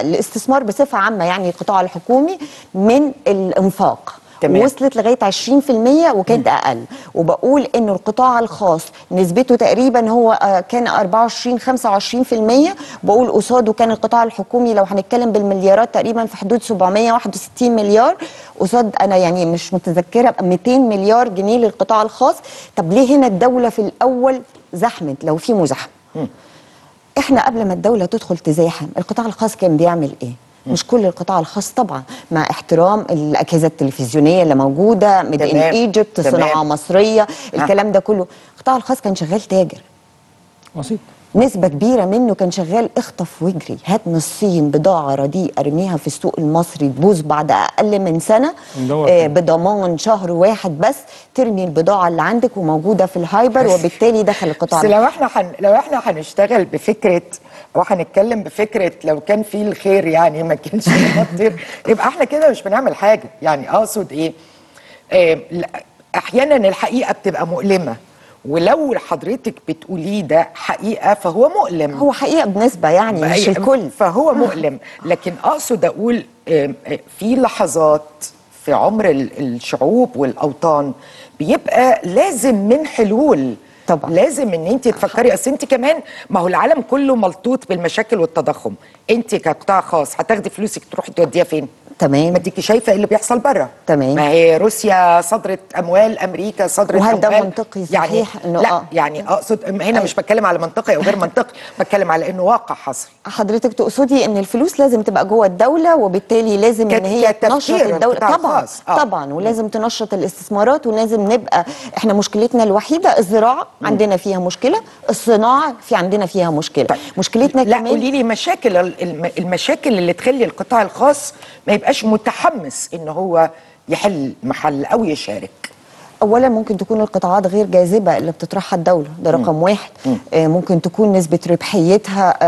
الاستثمار بصفه عامه يعني القطاع الحكومي من الانفاق. تمام. وصلت لغايه عشرين في المية وكانت اقل وبقول انه القطاع الخاص نسبته تقريبا هو كان أربعة وعشرين خمسة وعشرين في المية بقول قصاده كان القطاع الحكومي لو هنتكلم بالمليارات تقريبا في حدود سبعمائة وواحد وستين مليار قصاد انا يعني مش متذكره مئتين مليار جنيه للقطاع الخاص. طب ليه هنا الدوله في الاول زحمت لو في مزاحمه؟ احنا قبل ما الدوله تدخل تزاحم القطاع الخاص كان بيعمل ايه؟ مش كل القطاع الخاص طبعا مع احترام الاجهزه التلفزيونيه اللي موجوده ميد ان ايجيبت صناعه مصريه الكلام ده كله. القطاع الخاص كان شغال تاجر بسيط نسبه كبيره منه كان شغال اخطف واجري هات من الصين بضاعه رديئه ارميها في السوق المصري تبوظ بعد اقل من سنه آه بضمان شهر واحد بس ترمي البضاعه اللي عندك وموجوده في الهايبر وبالتالي دخل القطاع. بس لو احنا حن... لو احنا هنشتغل بفكره وهنتكلم بفكره لو كان في الخير يعني ما كانش بنطير يبقى احنا كده مش بنعمل حاجه. يعني اقصد ايه؟ آه احيانا الحقيقه بتبقى مؤلمه ولو حضرتك بتقوليه ده حقيقه فهو مؤلم. هو حقيقه بنسبه يعني مش الكل، فهو مؤلم. لكن اقصد اقول في لحظات في عمر الشعوب والاوطان بيبقى لازم من حلول. طبعا لازم ان انت تفكري، اصل انت كمان ما هو العالم كله ملطوط بالمشاكل والتضخم، انت كقطاع خاص هتاخدي فلوسك تروحي توديها فين؟ تمام. ما انت شايفه اللي بيحصل بره. تمام. ما هي روسيا صدرت اموال، امريكا صدرت اموال. وهل ده منطقي؟ يعني لا آه. يعني اقصد هنا أي. مش بتكلم على منطقي او غير منطقي، بتكلم على انه واقع حصري. حضرتك تقصدي ان الفلوس لازم تبقى جوه الدوله، وبالتالي لازم ان هي تنشط الدوله. طبعا آه. طبعا، ولازم تنشط الاستثمارات، ولازم نبقى احنا مشكلتنا الوحيده الزراعه عندنا فيها مشكله، الصناعه في عندنا فيها مشكله. طيب. مشكلتنا لا، كمان لا قولي لي مشاكل المشاكل اللي تخلي القطاع الخاص ما يبقاش متحمس ان هو يحل محل او يشارك. اولا ممكن تكون القطاعات غير جاذبه اللي بتطرحها الدوله، ده رقم م. واحد. م. ممكن تكون نسبه ربحيتها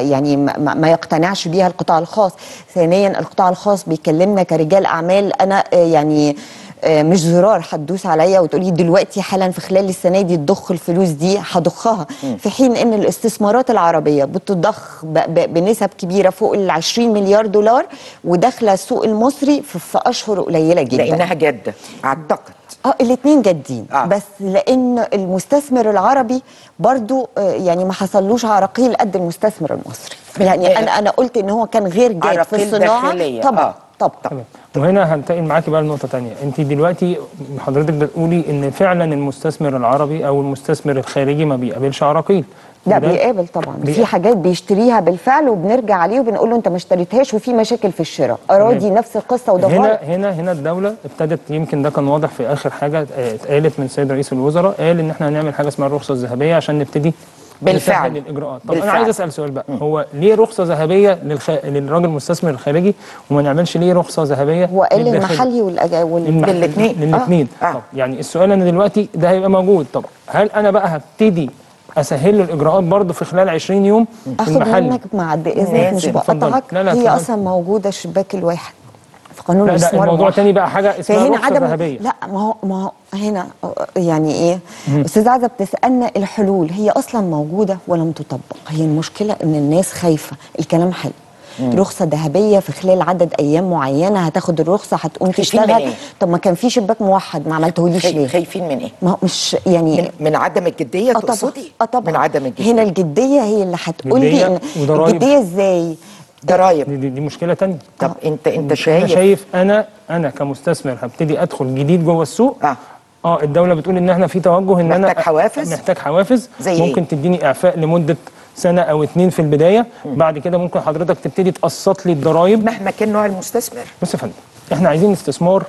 يعني ما يقتنعش بيها القطاع الخاص. ثانيا القطاع الخاص بيكلمنا كرجال اعمال، انا يعني مش زرار هتدوس عليا وتقولي دلوقتي حالا في خلال السنه دي تضخ الفلوس دي هضخها، في حين ان الاستثمارات العربيه بتضخ بنسب كبيره فوق ال عشرين مليار دولار وداخله السوق المصري في اشهر قليله جدا. لانها جاده اعتقد. اه الاثنين جادين. آه. بس لان المستثمر العربي برضو يعني ما حصلوش عراقيل قد المستثمر المصري. يعني انا انا قلت ان هو كان غير جاد في الصناعه. طبعا آه. طب طب وهنا هنتقل معاكي بقى لنقطه ثانيه. انت دلوقتي حضرتك بتقولي ان فعلا المستثمر العربي او المستثمر الخارجي ما بيقابلش عراقيل. لا بيقابل طبعا، بيقابل. في حاجات بيشتريها بالفعل وبنرجع عليه وبنقول له انت ما اشتريتهاش، وفي مشاكل في الشراء. اراضي نفس القصه. وده هنا هنا هنا الدوله ابتدت، يمكن ده كان واضح في اخر حاجه اتقالت من السيد رئيس الوزراء، قال ان احنا هنعمل حاجه اسمها الرخصه الذهبيه عشان نبتدي بالفعل الاجراءات. طب بالفعل. انا عايز اسال سؤال بقى، هو ليه رخصه ذهبيه للخ... للراجل المستثمر الخارجي وما نعملش ليه رخصه ذهبيه هو قال المحلي والاثنين الاثنين؟ آه. آه. يعني السؤال انا دلوقتي ده هيبقى موجود. طب هل انا بقى هبتدي اسهل له الاجراءات برضه في خلال عشرين يوم في المحل؟ اخد منك اذنك مش بقطعك. لا لا هي فضل. اصلا موجوده الشباك الواحد في قانون الاستثمار. لا الموضوع تاني بقى حاجه اسمها رخصه ذهبيه. لا ما هو ما هو هنا يعني ايه استاذ عزة بتسالنا الحلول هي اصلا موجوده ولم تطبق. هي المشكله ان الناس خايفه. الكلام حلو، رخصه ذهبيه في خلال عدد ايام معينه هتاخد الرخصه هتقوم تشتغل. إيه؟ طب ما كان في شباك موحد ما عملتهوليش ليه؟ خايفين من ايه؟ ما هو مش يعني من, من عدم الجديه تقصدي؟ اه طبعا من عدم الجديه. هنا الجديه هي اللي هتقول لي ان الجديه ازاي؟ ضرايب دي, دي مشكله ثانيه. طب آه. انت انت شايف انا شايف انا انا كمستثمر هبتدي ادخل جديد جوه السوق. اه اه الدوله بتقول ان احنا في توجه ان محتاج انا محتاج حوافز محتاج حوافز ممكن إيه؟ تديني اعفاء لمده سنه او اتنين في البدايه. م. بعد كده ممكن حضرتك تبتدي تقسط لي الضرايب مهما كان نوع المستثمر. بص يا فندم، احنا عايزين استثمار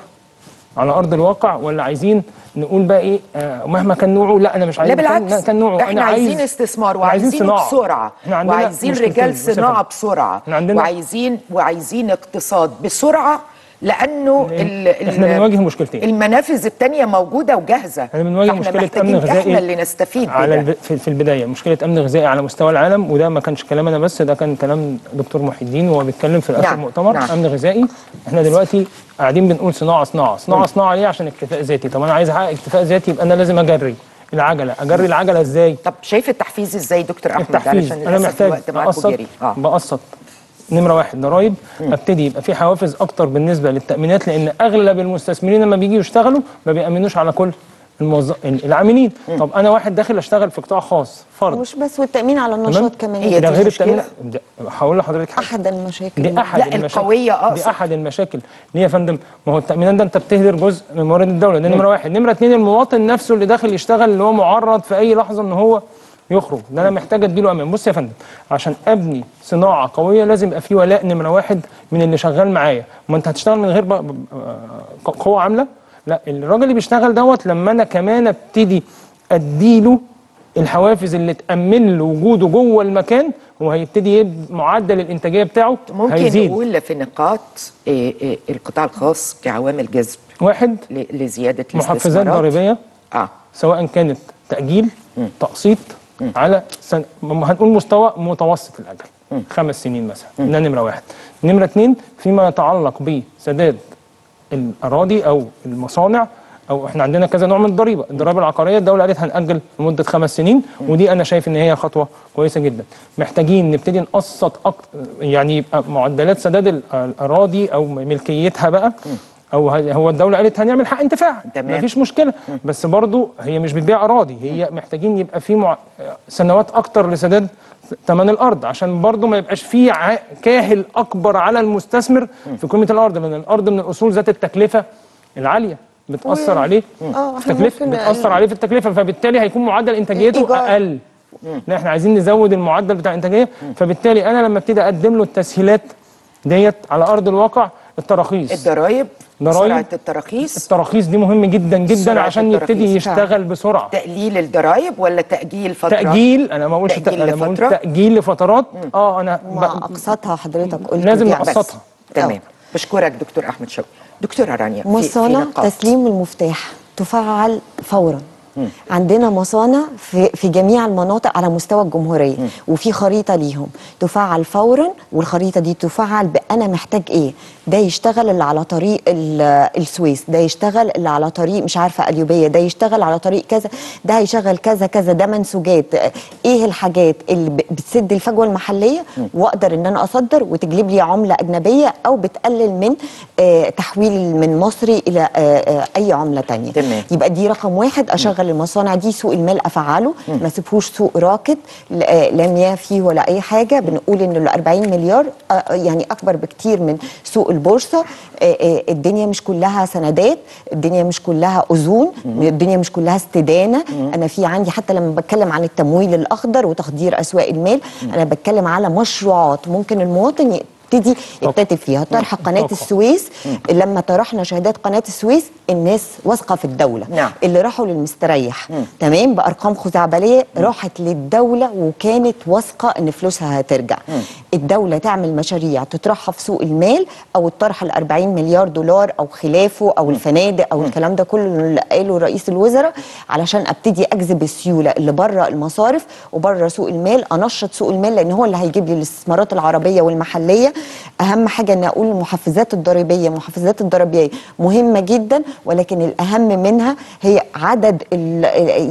على ارض الواقع ولا عايزين نقول بقى ايه آه مهما كان نوعه؟ لا انا مش عايز. لا بالعكس كان نوعه. احنا أنا عايز عايزين استثمار وعايزين بسرعه، وعايزين رجال صناعه بسرعه، وعايزين وعايزين اقتصاد بسرعه، لانه ال ال احنا بنواجه مشكلتين. المنافذ الثانيه موجوده وجاهزه. احنا بنواجه مشكله امن غذائي، احنا اللي نستفيد على في البدايه مشكله امن غذائي على مستوى العالم. وده ما كانش كلام انا بس، ده كان كلام دكتور محي الدين وهو بيتكلم في اخر مؤتمر. نعم. امن غذائي. احنا دلوقتي قاعدين بنقول صناعه صناعه صناعه صناعه ليه؟ عشان اكتفاء ذاتي. طب انا عايز احقق اكتفاء ذاتي يبقى انا لازم اجري العجله. اجري العجله ازاي؟ طب شايف التحفيز ازاي دكتور احمد؟ التحفيز انا محتاج بقسط بقسط نمره واحد ضرايب. ابتدي يبقى في حوافز اكتر بالنسبه للتامينات، لان اغلب المستثمرين لما بيجوا يشتغلوا ما بيامنوش على كل الموظف العاملين. م. طب انا واحد داخل اشتغل في قطاع خاص فرض، مش بس والتامين على النشاط كمان. هي ده غير التامين. هقول لحضرتك حاجه، احد المشاكل دي احد لا المشاكل القويه اصلا دي احد المشاكل. ليه يا فندم؟ ما هو التامينات ده انت بتهدر جزء من موارد الدوله. ده نمره واحد. نمره اتنين المواطن نفسه اللي داخل يشتغل اللي هو معرض في اي لحظه ان هو يخرج، ده انا محتاج اديله امان. بص يا فندم، عشان ابني صناعه قويه لازم يبقى في ولاء نمره واحد من اللي شغال معايا. ما انت هتشتغل من غير قوه عامله؟ لا، الراجل اللي بيشتغل دوت لما انا كمان ابتدي اديله الحوافز اللي تامن له وجوده جوه المكان هو هيبتدي معدل الانتاجيه بتاعه ممكن هيزيد. نقول في نقاط إيه إيه القطاع الخاص كعوامل جذب. واحد لزياده الاستثمارات، محفزات ضريبيه اه سواء كانت تاجيل م. تقسيط م. على سن... هنقول مستوى متوسط الاجل م. خمس سنين مثلا. م. ده نمره واحد. نمره اتنين فيما يتعلق بسداد الاراضي او المصانع او احنا عندنا كذا نوع من الضريبه، الضرائب العقاريه الدوله قالت هنأجل لمده خمس سنين، ودي انا شايف ان هي خطوه كويسه جدا. محتاجين نبتدي نقسط اكتر، يعني معدلات سداد الاراضي او ملكيتها بقى، او هو الدوله قالت هنعمل حق انتفاع، مفيش مشكله، بس برضو هي مش بتبيع اراضي، هي محتاجين يبقى في مع... سنوات اكتر لسداد ثمن الارض، عشان برضو ما يبقاش فيه ع... كاهل اكبر على المستثمر في قيمه الارض، لان الارض من الاصول ذات التكلفه العاليه بتاثر عليه في التكلفه، بتاثر عليه في التكلفه، فبالتالي هيكون معدل انتاجيته اقل. لا احنا عايزين نزود المعدل بتاع الانتاجيه، فبالتالي انا لما ابتدي اقدم له التسهيلات ديت على ارض الواقع، التراخيص، الضرايب، سرعه التراخيص، التراخيص دي مهم جدا جدا عشان يبتدي يشتغل بسرعه. تقليل الضرايب ولا تاجيل فترات؟ تاجيل، انا ما اقولش تاجيل، انا بقول تاجيل لفترات. اه انا اقسطها، حضرتك قلت لازم نقسطها. تمام، بشكرك دكتور احمد شوقي. دكتوره رانيا، مصانع تسليم المفتاح تفعل فورا. مم. عندنا مصانع في, في جميع المناطق على مستوى الجمهوريه، مم. وفي خريطه ليهم تفعل فورا، والخريطه دي تفعل بانا محتاج ايه، ده يشتغل اللي على طريق السويس، ده يشتغل اللي على طريق مش عارفه اليوبيه، ده يشتغل على طريق كذا، ده هيشغل كذا كذا، ده منسوجات، ايه الحاجات اللي بتسد الفجوه المحليه، مم. واقدر ان انا اصدر وتجلب لي عمله اجنبيه، او بتقلل من آه تحويل من مصري الى آه آه اي عمله ثانيه. يبقى دي رقم واحد، اشغل المصانع دي، سوق المال افعله، ما سيبهوش سوق راكد لا مياه فيه ولا اي حاجه. بنقول ان ال أربعين مليار يعني اكبر بكتير من سوق البورصه. الدنيا مش كلها سندات، الدنيا مش كلها اذون، الدنيا مش كلها استدانه. انا في عندي حتى لما بتكلم عن التمويل الاخضر وتخدير اسواق المال، انا بتكلم على مشروعات ممكن المواطن يبتدي يبتدئ فيها. طرح قناة السويس، لما طرحنا شهادات قناة السويس الناس واثقة في الدولة، نعم. اللي راحوا للمستريح، تمام، بأرقام خزعبلية، راحت للدولة وكانت واثقة إن فلوسها هترجع. مم. الدولة تعمل مشاريع تطرحها في سوق المال، أو الطرح ال أربعين مليار دولار أو خلافه، أو مم. الفنادق، أو مم. الكلام ده كله اللي قاله رئيس الوزراء، علشان أبتدي أجذب السيولة اللي بره المصارف وبره سوق المال، أنشط سوق المال، لأن هو اللي هيجيب لي الاستثمارات العربية والمحلية. اهم حاجه ان اقول المحفزات الضريبيه، المحفزات الضريبيه مهمه جدا، ولكن الاهم منها هي عدد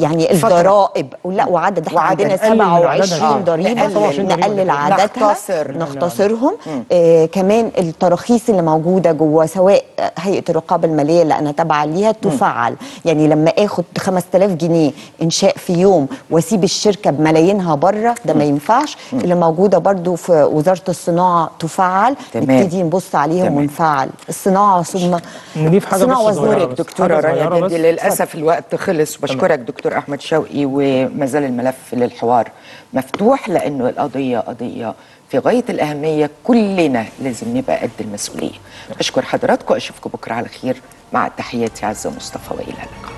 يعني الضرائب، لا وعدد، احنا عندنا سبعة وعشرين ضريبه، نقلل عددها، نختصرهم. آه كمان التراخيص اللي موجوده جوه سواء هيئه الرقابه الماليه اللي انا تابعه ليها تفعل. مم. يعني لما اخد خمسة آلاف جنيه انشاء في يوم واسيب الشركه بملايينها بره، ده ما ينفعش. مم. اللي موجوده برده في وزاره الصناعه تفعل، نبتدي نبص عليهم ونفعل الصناعه. ثم نضيف حاجه صغيره. بشكرك دكتوره رانيا الجندي، للاسف الوقت خلص. وبشكرك دكتور احمد شوقي، وما زال الملف للحوار مفتوح، لانه القضيه قضيه في غايه الاهميه، كلنا لازم نبقى قد المسؤوليه. بشكر حضراتكم، اشوفكم بكره على خير، مع تحياتي عزة مصطفى، والى اللقاء.